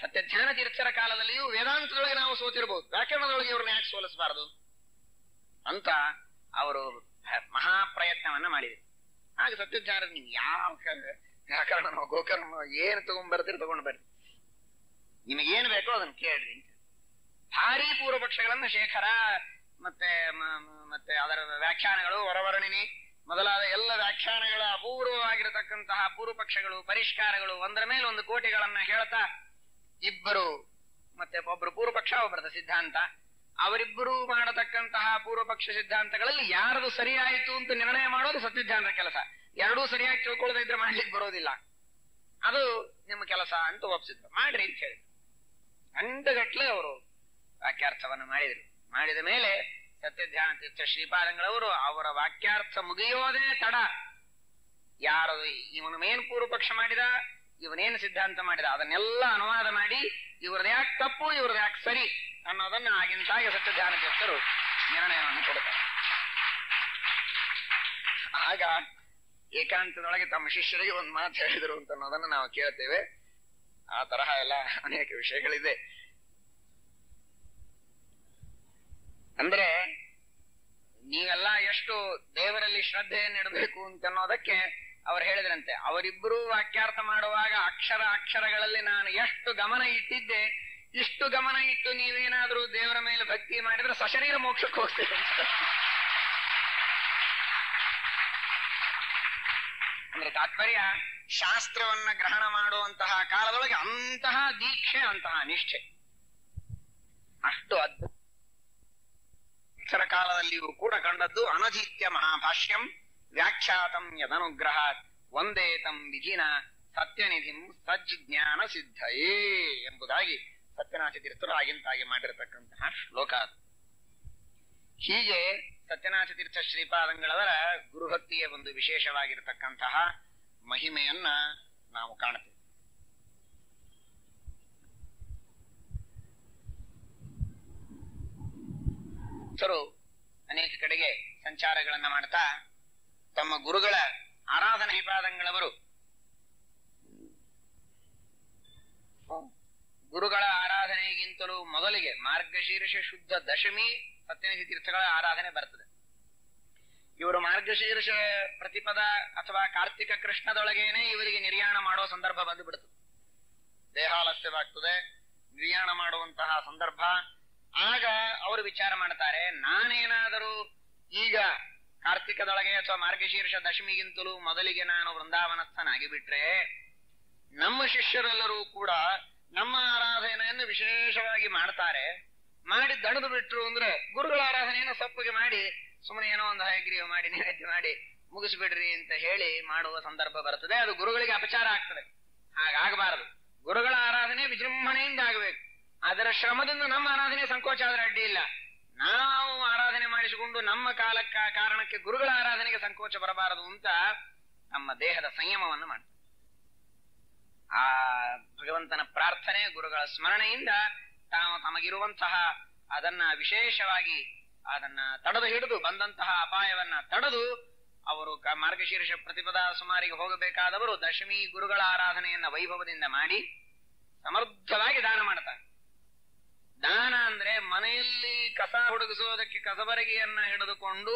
ಸತ್ಯಜ್ಞಾನ ತೀರ್ಥರ ಕಾಲದಲ್ಲಿಯೂ ವೇದಾಂತದೊಳಗೆ ನಾವು ಸೋತಿರಬಹುದು, ವ್ಯಾಕರಣದೊಳಗೆ ಇವ್ರನ್ನ ಯಾಕೆ ಸೋಲಿಸಬಾರದು ಅಂತ ಅವರು ಮಹಾ ಪ್ರಯತ್ನವನ್ನ ಮಾಡಿದ್ರು. ಆಗ ಸತ್ಯಜ್ಞಾನ ನೀವು ಯಾವ ವ್ಯಾಕರಣ ಗೋಕರ್ಣ ಏನು ತಗೊಂಡ್ಬರ್ತೀರಿ ತಗೊಂಡು ಬರ್ರಿ, ನಿಮಗೇನು ಬೇಕೋ ಅದನ್ನ ಕೇಳ್ರಿ ಅಂತ ಭಾರಿ ಪೂರ್ವಪಕ್ಷಗಳನ್ನ ಶೇಖರ ಮತ್ತೆ ಮತ್ತೆ ಅದರ ವ್ಯಾಖ್ಯಾನಗಳು, ಹೊರವರ್ಣಿನಿ ಮೊದಲಾದ ಎಲ್ಲ ವ್ಯಾಖ್ಯಾನಗಳ ಅಪೂರ್ವವಾಗಿರತಕ್ಕಂತಹ ಪೂರ್ವಪಕ್ಷಗಳು, ಪರಿಷ್ಕಾರಗಳು ಒಂದರ ಮೇಲೆ ಒಂದು ಕೋಟಿಗಳನ್ನ ಹೇಳ್ತಾ ಇಬ್ಬರು, ಮತ್ತೆ ಒಬ್ರು ಪೂರ್ವಪಕ್ಷ ಒಬ್ಬರದ ಸಿದ್ಧಾಂತ, ಅವರಿಬ್ಬರು ಮಾಡತಕ್ಕಂತಹ ಪೂರ್ವಪಕ್ಷ ಸಿದ್ಧಾಂತಗಳಲ್ಲಿ ಯಾರದು ಸರಿಯಾಯಿತು ಅಂತ ನಿರ್ಣಯ ಮಾಡೋದು ಸತ್ಯಜ್ಞಾನರ ಕೆಲಸ. ಎರಡೂ ಸರಿಯಾಗಿ ತಿಳ್ಕೊಳ್ಳದೆ ಇದ್ರೆ ಮಾಡ್ಲಿಕ್ಕೆ ಬರೋದಿಲ್ಲ, ಅದು ನಿಮ್ಮ ಕೆಲಸ ಅಂತ ಒಪ್ಸಿದ್ರು. ಮಾಡ್ರಿ ಅಂತ ಹೇಳಿದ್ರು. ಗಂಟೆಗಟ್ಲೆ ಅವರು ವಾಕ್ಯಾರ್ಥವನ್ನು ಮಾಡಿದ್ರು. ಮಾಡಿದ ಮೇಲೆ ಸತ್ಯಜ್ಞಾನ ತೀರ್ಥ ಶ್ರೀಪಾದಂಗಳವರು ಅವರ ವಾಕ್ಯಾರ್ಥ ಮುಗಿಯೋದೇ ತಡ, ಯಾರು ಇವನೇನ್ ಪೂರ್ವಪಕ್ಷ ಮಾಡಿದ, ಇವನೇನ್ ಸಿದ್ಧಾಂತ ಮಾಡಿದ, ಅದನ್ನೆಲ್ಲ ಅನುವಾದ ಮಾಡಿ ಇವ್ರದ ಯಾಕೆ ತಪ್ಪು, ಇವ್ರದ ಯಾಕೆ ಸರಿ ಅನ್ನೋದನ್ನ ಆಗಿಂತಾಗೆ ಸತ್ಯಜ್ಞಾನ ತೀರ್ಥರು ನಿರ್ಣಯವನ್ನು ಕೊಡುತ್ತಾರೆ. ಆಗ ಏಕಾಂತದೊಳಗೆ ತಮ್ಮ ಶಿಷ್ಯರಿಗೆ ಒಂದು ಮಾತು ಹೇಳಿದರು ಅಂತ ಅನ್ನೋದನ್ನ ನಾವು ಕೇಳ್ತೇವೆ. ಆ ತರಹ ಎಲ್ಲ ಅನೇಕ ವಿಷಯಗಳಿದೆ. ಅಂದ್ರೆ ನೀವೆಲ್ಲ ಎಷ್ಟು ದೇವರಲ್ಲಿ ಶ್ರದ್ಧೆಯನ್ನು ಇಡಬೇಕು ಅಂತ ಅನ್ನೋದಕ್ಕೆ ಅವ್ರು ಹೇಳಿದ್ರಂತೆ. ಅವರಿಬ್ಬರೂ ವಾಕ್ಯಾರ್ಥ ಮಾಡುವಾಗ ಅಕ್ಷರ ಅಕ್ಷರಗಳಲ್ಲಿ ನಾನು ಎಷ್ಟು ಗಮನ ಇಟ್ಟಿದ್ದೆ, ಇಷ್ಟು ಗಮನ ಇಟ್ಟು ನೀವೇನಾದ್ರೂ ದೇವರ ಮೇಲೆ ಭಕ್ತಿ ಮಾಡಿದ್ರೆ ಸಶರೀರ ಮೋಕ್ಷಕ್ಕೆ ಹೋಗ್ತೇವೆ ಅಂತ. ಅಂದ್ರೆ ತಾತ್ಪರ್ಯ, ಶಾಸ್ತ್ರವನ್ನ ಗ್ರಹಣ ಮಾಡುವಂತಹ ಕಾಲದೊಳಗೆ ಅಂತಹ ದೀಕ್ಷೆ, ಅಂತಹ ನಿಷ್ಠೆ, ಅಷ್ಟು ಅದ್ಭುತ ಕಾಲದಲ್ಲಿಯೂ ಕೂಡ ಕಂಡದ್ದು. ಅನಧೀತ್ಯ ಮಹಾಭಾಷ್ಯಂ ವ್ಯಾಖ್ಯಾತಂ ಯದನುಗ್ರಹ ವಂದೇ ತಂ ವಿಜಿನ ಸತ್ಯನಿಧಿಂ ಸಜ್ಜ್ಞಾನ ಸಿದ್ಧಯೇ ಎಂಬುದಾಗಿ ಸತ್ಯನಾಥ ತೀರ್ಥರು ಆಗಿಂತಾಗಿ ಮಾಡಿರತಕ್ಕಂತಹ ಶ್ಲೋಕ. ಹೀಗೆ ಸತ್ಯನಾಥ ತೀರ್ಥ ಶ್ರೀಪಾದಂಗಳವರ ಗುರುಭಕ್ತಿಯ ಒಂದು ವಿಶೇಷವಾಗಿರತಕ್ಕಂತಹ ಮಹಿಮೆಯನ್ನ ನಾವು ಕಾಣುತ್ತೇವೆ. ಅನೇಕ ಕಡೆಗೆ ಸಂಚಾರಗಳನ್ನ ಮಾಡ್ತಾ ತಮ್ಮ ಗುರುಗಳ ಆರಾಧನಾ ಶ್ರೀಪಾದಂಗಳವರು ಗುರುಗಳ ಆರಾಧನೆಗಿಂತಲೂ ಮೊದಲಿಗೆ ಮಾರ್ಗಶೀರ್ಷ ಶುದ್ಧ ದಶಮಿ ಸತ್ಯನಾಥ ತೀರ್ಥಗಳ ಆರಾಧನೆ ಬರ್ತದೆ. ಇವರು ಮಾರ್ಗಶೀರ್ಷ ಪ್ರತಿಪದ ಅಥವಾ ಕಾರ್ತಿಕ ಕೃಷ್ಣದೊಳಗೇನೆ ಇವರಿಗೆ ನಿರ್ಯಾಣ ಮಾಡೋ ಸಂದರ್ಭ ಬಂದು ಬಿಡುತ್ತದೆ. ದೇಹಾಲಸ್ಯವಾಗ್ತದೆ, ನಿರ್ಯಾಣ ಮಾಡುವಂತಹ ಸಂದರ್ಭ. ಆಗ ಅವರು ವಿಚಾರ ಮಾಡ್ತಾರೆ, ನಾನೇನಾದರೂ ಈಗ ಕಾರ್ತಿಕದೊಳಗೆ ಅಥವಾ ಮಾರ್ಗಶೀರ್ಷ ದಶಮಿಗಿಂತಲೂ ಮೊದಲಿಗೆ ನಾನು ವೃಂದಾವನಸ್ಥನಾಗಿಬಿಟ್ರೆ ನಮ್ಮ ಶಿಷ್ಯರೆಲ್ಲರೂ ಕೂಡ ನಮ್ಮ ಆರಾಧನೆಯನ್ನು ವಿಶೇಷವಾಗಿ ಮಾಡ್ತಾರೆ, ಮಾಡಿ ದಣದು ಬಿಟ್ರು ಅಂದ್ರೆ ಗುರುಗಳ ಆರಾಧನೆಯನ್ನು ಸೊಪ್ಪಗೆ ಮಾಡಿ ಸುಮ್ಮನೆ ಏನೋ ಒಂದು ಹೈಗ್ರೀವ ಮಾಡಿ ನೈವೇದ್ಯ ಮಾಡಿ ಮುಗಿಸ್ಬಿಡ್ರಿ ಅಂತ ಹೇಳಿ ಮಾಡುವ ಸಂದರ್ಭ ಬರ್ತದೆ. ಅದು ಗುರುಗಳಿಗೆ ಅಪಚಾರ ಆಗ್ತದೆ. ಹಾಗಾಗಬಾರದು. ಗುರುಗಳ ಆರಾಧನೆ ವಿಜೃಂಭಣೆಯಿಂದ ಆಗಬೇಕು. ಅದರ ಶ್ರಮದಿಂದ ನಮ್ಮ ಆರಾಧನೆ ಸಂಕೋಚ ಆದ್ರೆ ಅಡ್ಡಿ ಇಲ್ಲ. ನಾವು ಆರಾಧನೆ ಮಾಡಿಸಿಕೊಂಡು ನಮ್ಮ ಕಾಲಕ್ಕ ಕಾರಣಕ್ಕೆ ಗುರುಗಳ ಆರಾಧನೆಗೆ ಸಂಕೋಚ ಬರಬಾರದು ಅಂತ ನಮ್ಮ ದೇಹದ ಸಂಯಮವನ್ನು ಮಾಡ್ತಾರೆ. ಆ ಭಗವಂತನ ಪ್ರಾರ್ಥನೆ, ಗುರುಗಳ ಸ್ಮರಣೆಯಿಂದ ತಾವು ತಮಗಿರುವಂತಹ ಅದನ್ನ ವಿಶೇಷವಾಗಿ ಅದನ್ನ ತಡೆದು ಹಿಡಿದು ಬಂದಂತಹ ಅಪಾಯವನ್ನ ತಡೆದು ಅವರು ಮಾರ್ಗಶೀರ್ಷ ಪ್ರತಿಪದ ಸುಮಾರಿಗೆ ಹೋಗಬೇಕಾದವರು ದಶಮಿ ಗುರುಗಳ ಆರಾಧನೆಯನ್ನ ವೈಭವದಿಂದ ಮಾಡಿ ಸಮರ್ಥವಾಗಿ ದಾನ ಮಾಡ್ತಾರೆ. ದಾನ ಅಂದ್ರೆ ಮನೆಯಲ್ಲಿ ಕಸ ಹುಡುಗಿಸೋದಕ್ಕೆ ಕಸಬರಗಿಯನ್ನ ಹಿಡಿದುಕೊಂಡು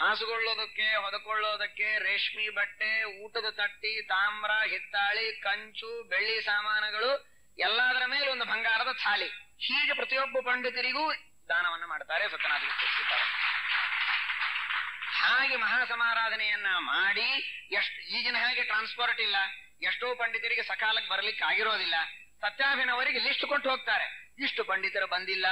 ಹಾಸುಗೊಳ್ಳೋದಕ್ಕೆ, ಹೊದಕೊಳ್ಳೋದಕ್ಕೆ ರೇಷ್ಮಿ ಬಟ್ಟೆ, ಊಟದ ತಟ್ಟಿ, ತಾಮ್ರ, ಹಿತ್ತಾಳಿ, ಕಂಚು, ಬೆಳ್ಳಿ ಸಾಮಾನುಗಳು ಎಲ್ಲದರ ಮೇಲೆ ಒಂದು ಬಂಗಾರದ ಥಾಲಿ. ಹೀಗೆ ಪ್ರತಿಯೊಬ್ಬ ಪಂಡಿತರಿಗೂ ದಾನವನ್ನು ಮಾಡ್ತಾರೆ ಸತ್ಯನಾಥ ತೀರ್ಥ. ಹಾಗೆ ಮಹಾಸಮಾರಾಧನೆಯನ್ನ ಮಾಡಿ ಎಷ್ಟು ಈಗಿನ ಹಾಗೆ ಟ್ರಾನ್ಸ್ಪೋರ್ಟ್ ಇಲ್ಲ, ಎಷ್ಟೋ ಪಂಡಿತರಿಗೆ ಸಕಾಲಕ್ಕೆ ಬರ್ಲಿಕ್ಕೆ ಆಗಿರೋದಿಲ್ಲ. ಸತ್ಯಾಭಿನವರಿಗೆ ಲಿಸ್ಟ್ ಕೊಟ್ಟು ಹೋಗ್ತಾರೆ, ಇಷ್ಟು ಪಂಡಿತರು ಬಂದಿಲ್ಲ,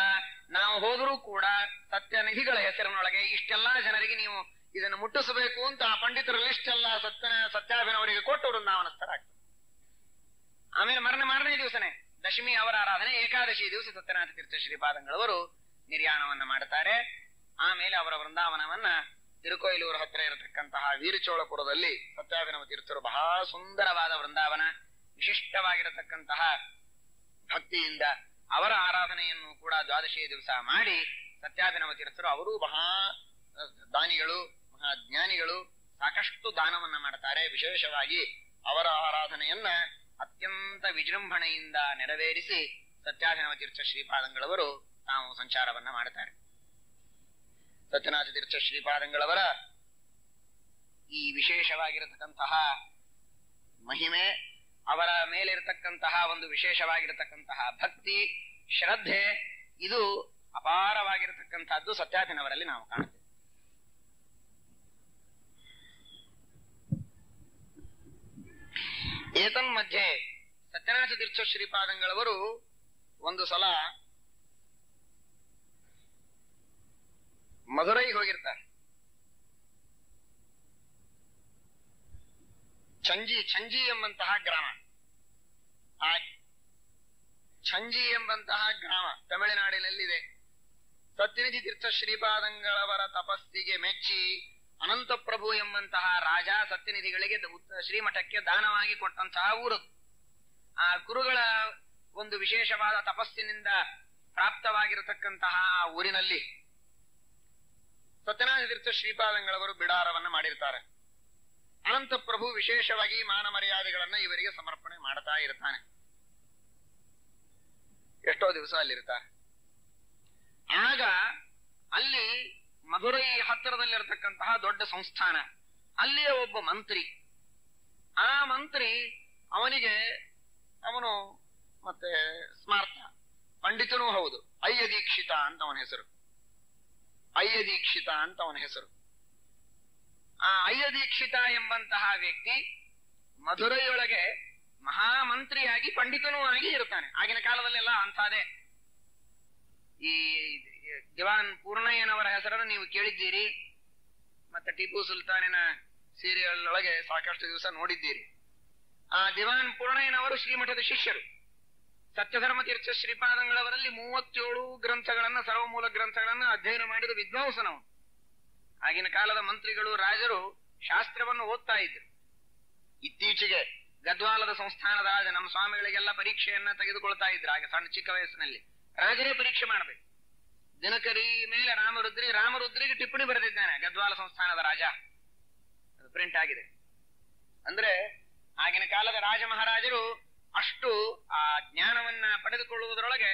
ನಾವು ಹೋದರೂ ಕೂಡ ಸತ್ಯನಿಧಿಗಳ ಹೆಸರಿನೊಳಗೆ ಇಷ್ಟೆಲ್ಲಾ ಜನರಿಗೆ ನೀವು ಇದನ್ನು ಮುಟ್ಟಿಸಬೇಕು ಅಂತ ಆ ಪಂಡಿತರ ಲಿಸ್ಟ್ ಎಲ್ಲ ಸತ್ಯ ಸತ್ಯಾಭಿನವರಿಗೆ ಕೊಟ್ಟು ವೃಂದಾವನಸ್ಥರಾಗ್ತದೆ. ಆಮೇಲೆ ಮರಣ ಮಾರನೇ ದಿವಸನೇ ದಶಮಿ ಅವರ ಆರಾಧನೆ, ಏಕಾದಶಿ ದಿವಸ ಸತ್ಯನಾಥ ತೀರ್ಥ ಶ್ರೀಪಾದಂಗಳವರು ನಿರ್ಯಾಣವನ್ನ ಮಾಡ್ತಾರೆ. ಆಮೇಲೆ ಅವರ ವೃಂದಾವನವನ್ನ ತಿರುಕೊಯ್ಲೂರು ಹತ್ತಿರ ಇರತಕ್ಕಂತಹ ವೀರಚೋಳಪುರದಲ್ಲಿ ಸತ್ಯಾಭಿನವ ತೀರ್ಥರು ಬಹಳ ಸುಂದರವಾದ ವೃಂದಾವನ, ವಿಶಿಷ್ಟವಾಗಿರತಕ್ಕಂತಹ ಭಕ್ತಿಯಿಂದ ಅವರ ಆರಾಧನೆಯನ್ನು ಕೂಡ ದ್ವಾದಶಿಯ ದಿವಸ ಮಾಡಿ ಸತ್ಯಾಭಿನವ ತೀರ್ಥರು ಅವರೂ ಮಹಾ ದಾನಿಗಳು, ಮಹಾಜ್ಞಾನಿಗಳು, ಸಾಕಷ್ಟು ದಾನವನ್ನ ಮಾಡ್ತಾರೆ. ವಿಶೇಷವಾಗಿ ಅವರ ಆರಾಧನೆಯನ್ನ ಅತ್ಯಂತ ವಿಜೃಂಭಣೆಯಿಂದ ನೆರವೇರಿಸಿ ಸತ್ಯಾಭಿನವ ತೀರ್ಥ ಶ್ರೀಪಾದಂಗಳವರು ತಾವು ಸಂಚಾರವನ್ನ ಮಾಡ್ತಾರೆ. ಸತ್ಯನಾಥ ತೀರ್ಥ ಶ್ರೀಪಾದಂಗಳವರ ಈ ವಿಶೇಷವಾಗಿರತಕ್ಕಂತಹ ಮಹಿಮೆ, ಅವರ ಮೇಲಿರತಕ್ಕಂತಹ ಒಂದು ವಿಶೇಷವಾಗಿರತಕ್ಕಂತಹ ಭಕ್ತಿ, ಶ್ರದ್ಧೆ, ಇದು ಅಪಾರವಾಗಿರತಕ್ಕಂತಹದ್ದು ಸತ್ಯಾಭಿನವರಲ್ಲಿ ನಾವು ಕಾಣುತ್ತೇವೆ. ಏತನ್ಮಧ್ಯೆ ಸತ್ಯನಾಥ ತೀರ್ಥ ಶ್ರೀಪಾದಂಗಳವರು ಒಂದು ಸಲ ಮಧುರೈಗೆ ಹೋಗಿರ್ತಾರೆ. ಛಂಜಿ ಛಂಜಿ ಎಂಬಂತಹ ಗ್ರಾಮ, ಆ ಛಂಜಿ ಎಂಬಂತಹ ಗ್ರಾಮ ತಮಿಳುನಾಡಿನಲ್ಲಿದೆ. ಸತ್ಯನಾಥ ತೀರ್ಥ ಶ್ರೀಪಾದಂಗಳವರ ತಪಸ್ಸಿಗೆ ಮೆಚ್ಚಿ ಅನಂತಪ್ರಭು ಎಂಬಂತಹ ರಾಜ ಸತ್ಯನಿಧಿಗಳಿಗೆ ಶ್ರೀಮಠಕ್ಕೆ ದಾನವಾಗಿ ಕೊಟ್ಟಂತಹ ಊರು. ಆ ಗುರುಗಳ ಒಂದು ವಿಶೇಷವಾದ ತಪಸ್ಸಿನಿಂದ ಪ್ರಾಪ್ತವಾಗಿರತಕ್ಕಂತಹ ಆ ಊರಿನಲ್ಲಿ ಸತ್ಯನಾಥ ತೀರ್ಥ ಶ್ರೀಪಾದಂಗಳವರು ಬಿಡಾರವನ್ನು ಮಾಡಿರ್ತಾರೆ. ಅನಂತ ಪ್ರಭು ವಿಶೇಷವಾಗಿ ಮಾನ ಮರ್ಯಾದೆಗಳನ್ನ ಇವರಿಗೆ ಸಮರ್ಪಣೆ ಮಾಡ್ತಾ ಇರ್ತಾನೆ. ಎಷ್ಟೋ ದಿವಸ ಅಲ್ಲಿರ್ತಾರೆ. ಆಗ ಅಲ್ಲಿ ಮಧುರೈ ಹತ್ತಿರದಲ್ಲಿರತಕ್ಕಂತಹ ದೊಡ್ಡ ಸಂಸ್ಥಾನ, ಅಲ್ಲಿಯ ಒಬ್ಬ ಮಂತ್ರಿ, ಆ ಮಂತ್ರಿ ಅವನಿಗೆ ಅವನು ಮತ್ತೆ ಸ್ಮಾರ್ಥ ಪಂಡಿತನೂ ಹೌದು. ಅಯ್ಯ ದೀಕ್ಷಿತ ಅಂತ ಅವನ ಹೆಸರು, ಅಯ್ಯ ದೀಕ್ಷಿತ ಅಂತ ಅವನ ಹೆಸರು. ಆ ಅಯ್ಯ ದೀಕ್ಷಿತ ಎಂಬಂತಹ ವ್ಯಕ್ತಿ ಮಧುರೈಯೊಳಗೆ ಮಹಾಮಂತ್ರಿಯಾಗಿ ಪಂಡಿತನೂ ಆಗಿ ಇರ್ತಾನೆ. ಆಗಿನ ಕಾಲದಲ್ಲೆಲ್ಲ ಅಂಥಾದೆ. ಈ ದಿವಾನ್ ಪೂರ್ಣಯ್ಯನವರ ಹೆಸರನ್ನು ನೀವು ಕೇಳಿದ್ದೀರಿ, ಮತ್ತೆ ಟಿಪ್ಪು ಸುಲ್ತಾನಿನ ಸೀರಿಯಲ್ ಒಳಗೆ ಸಾಕಷ್ಟು ದಿವಸ ನೋಡಿದ್ದೀರಿ. ಆ ದಿವಾನ್ ಪೂರ್ಣಯ್ಯನವರು ಶ್ರೀಮಠದ ಶಿಷ್ಯರು. ಸತ್ಯಧರ್ಮತೀರ್ಥ ಶ್ರೀಪಾದಂಗಳವರಲ್ಲಿ ಮೂವತ್ತೇಳು ಗ್ರಂಥಗಳನ್ನ, ಸರ್ವಮೂಲ ಗ್ರಂಥಗಳನ್ನ ಅಧ್ಯಯನ ಮಾಡಿದ ವಿದ್ವಾಂಸನವು. ಆಗಿನ ಕಾಲದ ಮಂತ್ರಿಗಳು, ರಾಜರು ಶಾಸ್ತ್ರವನ್ನು ಓದ್ತಾ ಇದ್ರು. ಇತ್ತೀಚೆಗೆ ಗದ್ವಾಲದ ಸಂಸ್ಥಾನದ ರಾಜ ನಮ್ಮ ಸ್ವಾಮಿಗಳಿಗೆಲ್ಲ ಪರೀಕ್ಷೆಯನ್ನ ತೆಗೆದುಕೊಳ್ತಾ ಇದ್ರು. ಆಗ ಸಣ್ಣ ಚಿಕ್ಕ ವಯಸ್ಸಿನಲ್ಲಿ ರಾಜರೇ ಪರೀಕ್ಷೆ ಮಾಡಬೇಕು. ದಿನಕರಿ ಮೇಲೆ ರಾಮರುದ್ರಿ, ರಾಮರುದ್ರಿಗೆ ಟಿಪ್ಪಣಿ ಬರೆದಿದ್ದಾನೆ ಗದ್ವಾಲ ಸಂಸ್ಥಾನದ ರಾಜ. ಅದು ಪ್ರಿಂಟ್ ಆಗಿದೆ. ಅಂದ್ರೆ ಆಗಿನ ಕಾಲದ ರಾಜ ಮಹಾರಾಜರು ಅಷ್ಟು ಆ ಜ್ಞಾನವನ್ನ ಪಡೆದುಕೊಳ್ಳುವುದರೊಳಗೆ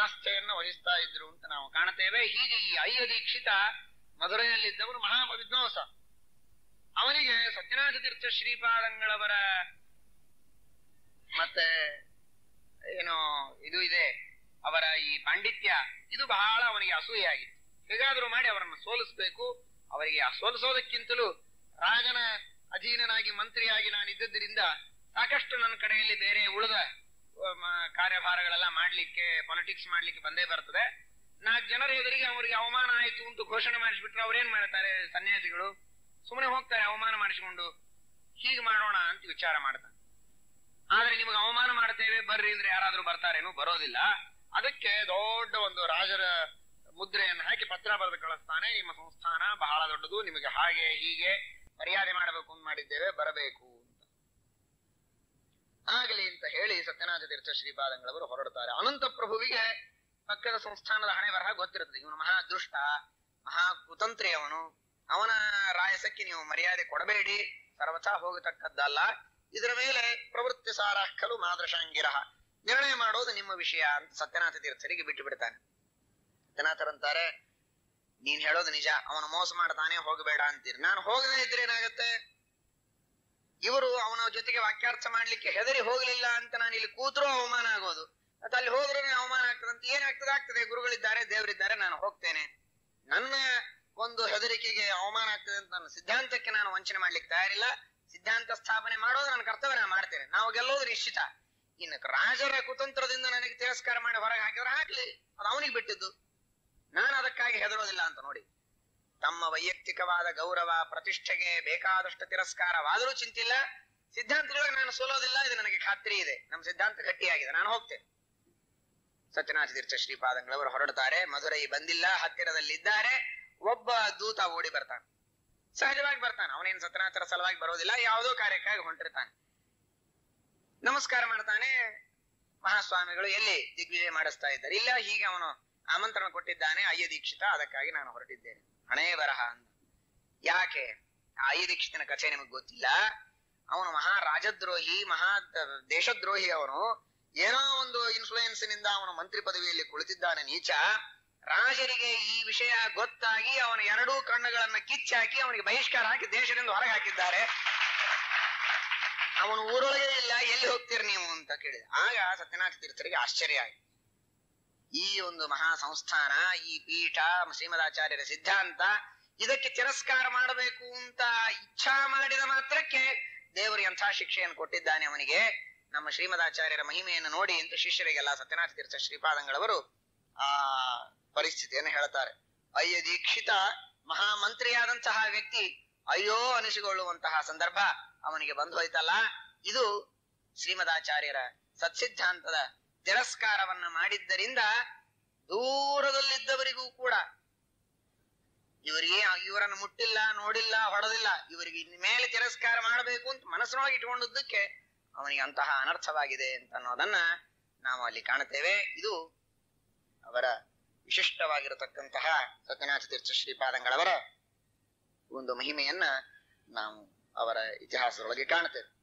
ಆಸ್ಥೆಯನ್ನು ವಹಿಸ್ತಾ ಇದ್ರು ಅಂತ ನಾವು ಕಾಣುತ್ತೇವೆ. ಹೀಗೆ ಈ ಅಯ್ಯ ದೀಕ್ಷಿತ ಮಧುರೆಯಲ್ಲಿದ್ದವರು ಮಹಾವಿದ್ವಾಂಸ. ಅವನಿಗೆ ಸತ್ಯನಾಥ ತೀರ್ಥ ಶ್ರೀಪಾದಂಗಳವರ ಮತ್ತೆ ಏನೋ ಇದು ಇದೆ, ಅವರ ಈ ಪಾಂಡಿತ್ಯ ಇದು ಬಹಳ ಅವನಿಗೆ ಅಸೂಯಾಗಿತ್ತು. ಹೇಗಾದರೂ ಮಾಡಿ ಅವರನ್ನು ಸೋಲಿಸಬೇಕು, ಅವರಿಗೆ ಸೋಲಿಸೋದಕ್ಕಿಂತಲೂ ರಾಜನ ಅಧೀನನಾಗಿ ಮಂತ್ರಿಯಾಗಿ ನಾನಿದ್ದರಿಂದ ಸಾಕಷ್ಟು ನನ್ನ ಕಡೆಯಲ್ಲಿ ಬೇರೆ ಉಳಿದ ಕಾರ್ಯಭಾರಗಳೆಲ್ಲ ಮಾಡ್ಲಿಕ್ಕೆ ಪಾಲಿಟಿಕ್ಸ್ ಮಾಡ್ಲಿಕ್ಕೆ ಬಂದೇ ಬರ್ತದೆ. ನಾಲ್ಕು ಜನರ ಎದುರಿಗೆ ಅವರಿಗೆ ಅವಮಾನ ಆಯಿತು ಅಂತ ಘೋಷಣೆ ಮಾಡಿಸ್ಬಿಟ್ರೆ ಅವ್ರೇನ್ ಮಾಡ್ತಾರೆ? ಸನ್ಯಾಸಿಗಳು ಸುಮ್ಮನೆ ಹೋಗ್ತಾರೆ ಅವಮಾನ ಮಾಡಿಸಿಕೊಂಡು. ಹೀಗೆ ಮಾಡೋಣ ಅಂತ ವಿಚಾರ ಮಾಡ್ತಾನೆ. ಆದ್ರೆ ನಿಮಗೆ ಅವಮಾನ ಮಾಡ್ತೇವೆ ಬರ್ರಿ ಅಂದ್ರೆ ಯಾರಾದ್ರೂ ಬರ್ತಾರೇನು? ಬರೋದಿಲ್ಲ. ಅದಕ್ಕೆ ದೊಡ್ಡ ಒಂದು ರಾಜರ ಮುದ್ರೆಯನ್ನು ಹಾಕಿ ಪತ್ರ ಬರೆದು ಕಳಿಸ್ತಾನೆ. ನಿಮ್ಮ ಸಂಸ್ಥಾನ ಬಹಳ ದೊಡ್ಡದು, ನಿಮಗೆ ಹಾಗೆ ಹೀಗೆ ಮರ್ಯಾದೆ ಮಾಡಬೇಕು ಅಂತ ಮಾಡಿದ್ದೇವೆ, ಬರಬೇಕು ಅಂತ. ಆಗಲಿ ಅಂತ ಹೇಳಿ ಸತ್ಯನಾಥ ತೀರ್ಥ ಶ್ರೀಪಾದಂಗಳವರು ಹೊರಡ್ತಾರೆ. ಅನಂತ ಪ್ರಭುವಿಗೆ ಪಕ್ಕದ ಸಂಸ್ಥಾನದ ಹಣೆ ಬರಹ ಗೊತ್ತಿರುತ್ತದೆ. ಇವನು ಮಹಾ ದುಷ್ಟ, ಮಹಾ ಕುತಂತ್ರಿ ಅವನು. ಅವನ ರಾಯಸಕ್ಕೆ ನೀವು ಮರ್ಯಾದೆ ಕೊಡಬೇಡಿ, ಸರ್ವಥಾ ಹೋಗತಕ್ಕದ್ದಲ್ಲ. ಇದರ ಮೇಲೆ ಪ್ರವೃತ್ತಿ ಸಾರಾಖಲು ಮಾದೃಶಾಂಗಿರಹ, ನಿರ್ಣಯ ಮಾಡೋದು ನಿಮ್ಮ ವಿಷಯ ಅಂತ ಸತ್ಯನಾಥ ತೀರ್ಥರಿಗೆ ಬಿಟ್ಟು ಬಿಡ್ತಾನೆ. ಸತ್ಯನಾಥರಂತಾರೆ, ನೀನ್ ಹೇಳೋದು ನಿಜ, ಅವನು ಮೋಸ ಮಾಡ್ತಾನೆ, ಹೋಗಬೇಡ ಅಂತೀರಿ. ನಾನು ಹೋಗದೇ ಇದ್ರೆ ಏನಾಗತ್ತೆ? ಇವರು ಅವನ ಜೊತೆಗೆ ವಾಕ್ಯಾರ್ಥ ಮಾಡ್ಲಿಕ್ಕೆ ಹೆದರಿ ಹೋಗ್ಲಿಲ್ಲ ಅಂತ ನಾನು ಇಲ್ಲಿ ಕೂತ್ರೂ ಅವಮಾನ ಆಗೋದು, ಮತ್ತೆ ಅಲ್ಲಿ ಹೋದ್ರೆ ಅವಮಾನ ಆಗ್ತದಂತ. ಏನಾಗ್ತದೆ ಆಗ್ತದೆ, ಗುರುಗಳಿದ್ದಾರೆ, ದೇವರಿದ್ದಾರೆ, ನಾನು ಹೋಗ್ತೇನೆ, ನನ್ನ ಒಂದು ಹೆದರಿಕೆಗೆ ಅವಮಾನ ಆಗ್ತದೆ ಅಂತ ನನ್ನ ಸಿದ್ಧಾಂತಕ್ಕೆ ನಾನು ವಂಚನೆ ಮಾಡ್ಲಿಕ್ಕೆ ತಯಾರಿಲ್ಲ. ಸಿದ್ಧಾಂತ ಸ್ಥಾಪನೆ ಮಾಡೋದು ನನ್ನ ಕರ್ತವ್ಯ, ನಾನು ಮಾಡ್ತೇನೆ, ನಾವು ಗೆಲ್ಲೋದು ನಿಶ್ಚಿತ. ಇನ್ನು ರಾಜರ ಕುತಂತ್ರದಿಂದ ನನಗೆ ತಿರಸ್ಕಾರ ಮಾಡಿ ಹೊರಗೆ ಹಾಕಿದ್ರೆ ಹಾಕ್ಲಿ, ಅದು ಅವನಿಗೆ ಬಿಟ್ಟಿದ್ದು, ನಾನು ಅದಕ್ಕಾಗಿ ಹೆದರೋದಿಲ್ಲ ಅಂತ ನೋಡಿ. ತಮ್ಮ ವೈಯಕ್ತಿಕವಾದ ಗೌರವ ಪ್ರತಿಷ್ಠೆಗೆ ಬೇಕಾದಷ್ಟು ತಿರಸ್ಕಾರವಾದರೂ ಚಿಂತಿಲ್ಲ, ಸಿದ್ಧಾಂತದೊಳಗೆ ನಾನು ಸೋಲೋದಿಲ್ಲ, ಇದು ನನಗೆ ಖಾತ್ರಿ ಇದೆ, ನಮ್ಮ ಸಿದ್ಧಾಂತ ಗಟ್ಟಿಯಾಗಿದೆ, ನಾನು ಹೋಗ್ತೇನೆ. ಸತ್ಯನಾಥ ತೀರ್ಥ ಶ್ರೀಪಾದಂಗಳವರು ಹೊರಡ್ತಾರೆ. ಮಧುರೈ ಬಂದಿಲ್ಲ, ಹತ್ತಿರದಲ್ಲಿದ್ದಾರೆ. ಒಬ್ಬ ದೂತ ಓಡಿ ಬರ್ತಾನೆ, ಸಹಜವಾಗಿ ಬರ್ತಾನೆ, ಅವನೇನು ಸತ್ಯನಾಥರ ಸಲುವಾಗಿ ಬರೋದಿಲ್ಲ, ಯಾವುದೋ ಕಾರ್ಯಕ್ಕಾಗಿ ಹೊಂಟಿರ್ತಾನೆ. ನಮಸ್ಕಾರ ಮಾಡ್ತಾನೆ. ಮಹಾಸ್ವಾಮಿಗಳು ಎಲ್ಲಿ ದಿಗ್ವಿಜಯ ಮಾಡಿಸ್ತಾ ಇದ್ದಾರೆ? ಇಲ್ಲ, ಹೀಗೆ ಅವನು ಆಮಂತ್ರಣ ಕೊಟ್ಟಿದ್ದಾನೆ ಅಯ್ಯ ದೀಕ್ಷಿತ, ಅದಕ್ಕಾಗಿ ನಾನು ಹೊರಟಿದ್ದೇನೆ. ಹಣೆ ಬರಹ ಅಂತ. ಯಾಕೆ? ಆ ಅಯ್ಯ ದೀಕ್ಷಿತನ ಕಥೆ ನಿಮಗೆ ಗೊತ್ತಿಲ್ಲ. ಅವನು ಮಹಾ ರಾಜದ್ರೋಹಿ, ಮಹಾ ದೇಶದ್ರೋಹಿ. ಅವನು ಏನೋ ಒಂದು ಇನ್ಫ್ಲೂಯೆನ್ಸಿನಿಂದ ಅವನು ಮಂತ್ರಿ ಪದವಿಯಲ್ಲಿ ಕುಳಿತಿದ್ದಾನೆ. ನೀಚ ರಾಜರಿಗೆ ಈ ವಿಷಯ ಗೊತ್ತಾಗಿ ಅವನ ಎರಡೂ ಕಣ್ಣುಗಳನ್ನ ಕಿಚ್ಚಾಕಿ ಅವನಿಗೆ ಬಹಿಷ್ಕಾರ ಹಾಕಿ ದೇಶದಿಂದ ಹೊರಗೆ ಹಾಕಿದ್ದಾರೆ. ಅವನು ಊರೊಳಗೆ ಇಲ್ಲ, ಎಲ್ಲಿ ಹೋಗ್ತೀರಿ ನೀವು ಅಂತ ಕೇಳಿದ. ಆಗ ಸತ್ಯನಾಥ ತೀರ್ಥರಿಗೆ ಆಶ್ಚರ್ಯ ಆಯಿತು. ಈ ಒಂದು ಮಹಾ ಸಂಸ್ಥಾನ, ಈ ಪೀಠ, ಶ್ರೀಮದಾಚಾರ್ಯರ ಸಿದ್ಧಾಂತ, ಇದಕ್ಕೆ ತಿರಸ್ಕಾರ ಮಾಡಬೇಕು ಅಂತ ಇಚ್ಛಾ ಮಾಡಿದ ಮಾತ್ರಕ್ಕೆ ದೇವರು ಎಂಥ ಶಿಕ್ಷೆಯನ್ನು ಕೊಟ್ಟಿದ್ದಾನೆ ಅವನಿಗೆ. ನಮ್ಮ ಶ್ರೀಮದಾಚಾರ್ಯರ ಮಹಿಮೆಯನ್ನು ನೋಡಿ ಅಂತ ಶಿಷ್ಯರಿಗೆಲ್ಲ ಸತ್ಯನಾಥ ತೀರ್ಥ ಶ್ರೀಪಾದಂಗಳವರು ಆ ಪರಿಸ್ಥಿತಿಯನ್ನು ಹೇಳ್ತಾರೆ. ಅಯ್ಯ ದೀಕ್ಷಿತ ಮಹಾಮಂತ್ರಿಯಾದಂತಹ ವ್ಯಕ್ತಿ ಅಯ್ಯೋ ಅನಿಸಿಕೊಳ್ಳುವಂತಹ ಸಂದರ್ಭ ಅವನಿಗೆ ಬಂದು ಹೋಯ್ತಲ್ಲ. ಇದು ಶ್ರೀಮದಾಚಾರ್ಯರ ಸತ್ಸಿದ್ಧಾಂತದ ತಿರಸ್ಕಾರವನ್ನ ಮಾಡಿದ್ದರಿಂದ ದೂರದಲ್ಲಿದ್ದವರಿಗೂ ಕೂಡ ಇವರಿಗೆ ಇವರನ್ನು ಮುಟ್ಟಿಲ್ಲ, ನೋಡಿಲ್ಲ, ಹೊಡೆದಿಲ್ಲ, ಇವರಿಗೆ ಇನ್ ಮೇಲೆ ತಿರಸ್ಕಾರ ಮಾಡಬೇಕು ಅಂತ ಮನಸ್ಸಿನೊಳಗೆ ಇಟ್ಕೊಂಡಿದ್ದಕ್ಕೆ ಅವನಿಗೆ ಅಂತಹ ಅನರ್ಥವಾಗಿದೆ ಅಂತ ಅನ್ನೋದನ್ನ ನಾವು ಅಲ್ಲಿ ಕಾಣುತ್ತೇವೆ. ಇದು ಅವರ ವಿಶಿಷ್ಟವಾಗಿರತಕ್ಕಂತಹ ಸತ್ಯನಾಥ ತೀರ್ಥ ಶ್ರೀಪಾದಂಗಳವರ ಒಂದು ಮಹಿಮೆಯನ್ನ ನಾವು ಅವರ ಇತಿಹಾಸದೊಳಗೆ ಕಾಣುತ್ತೇವೆ.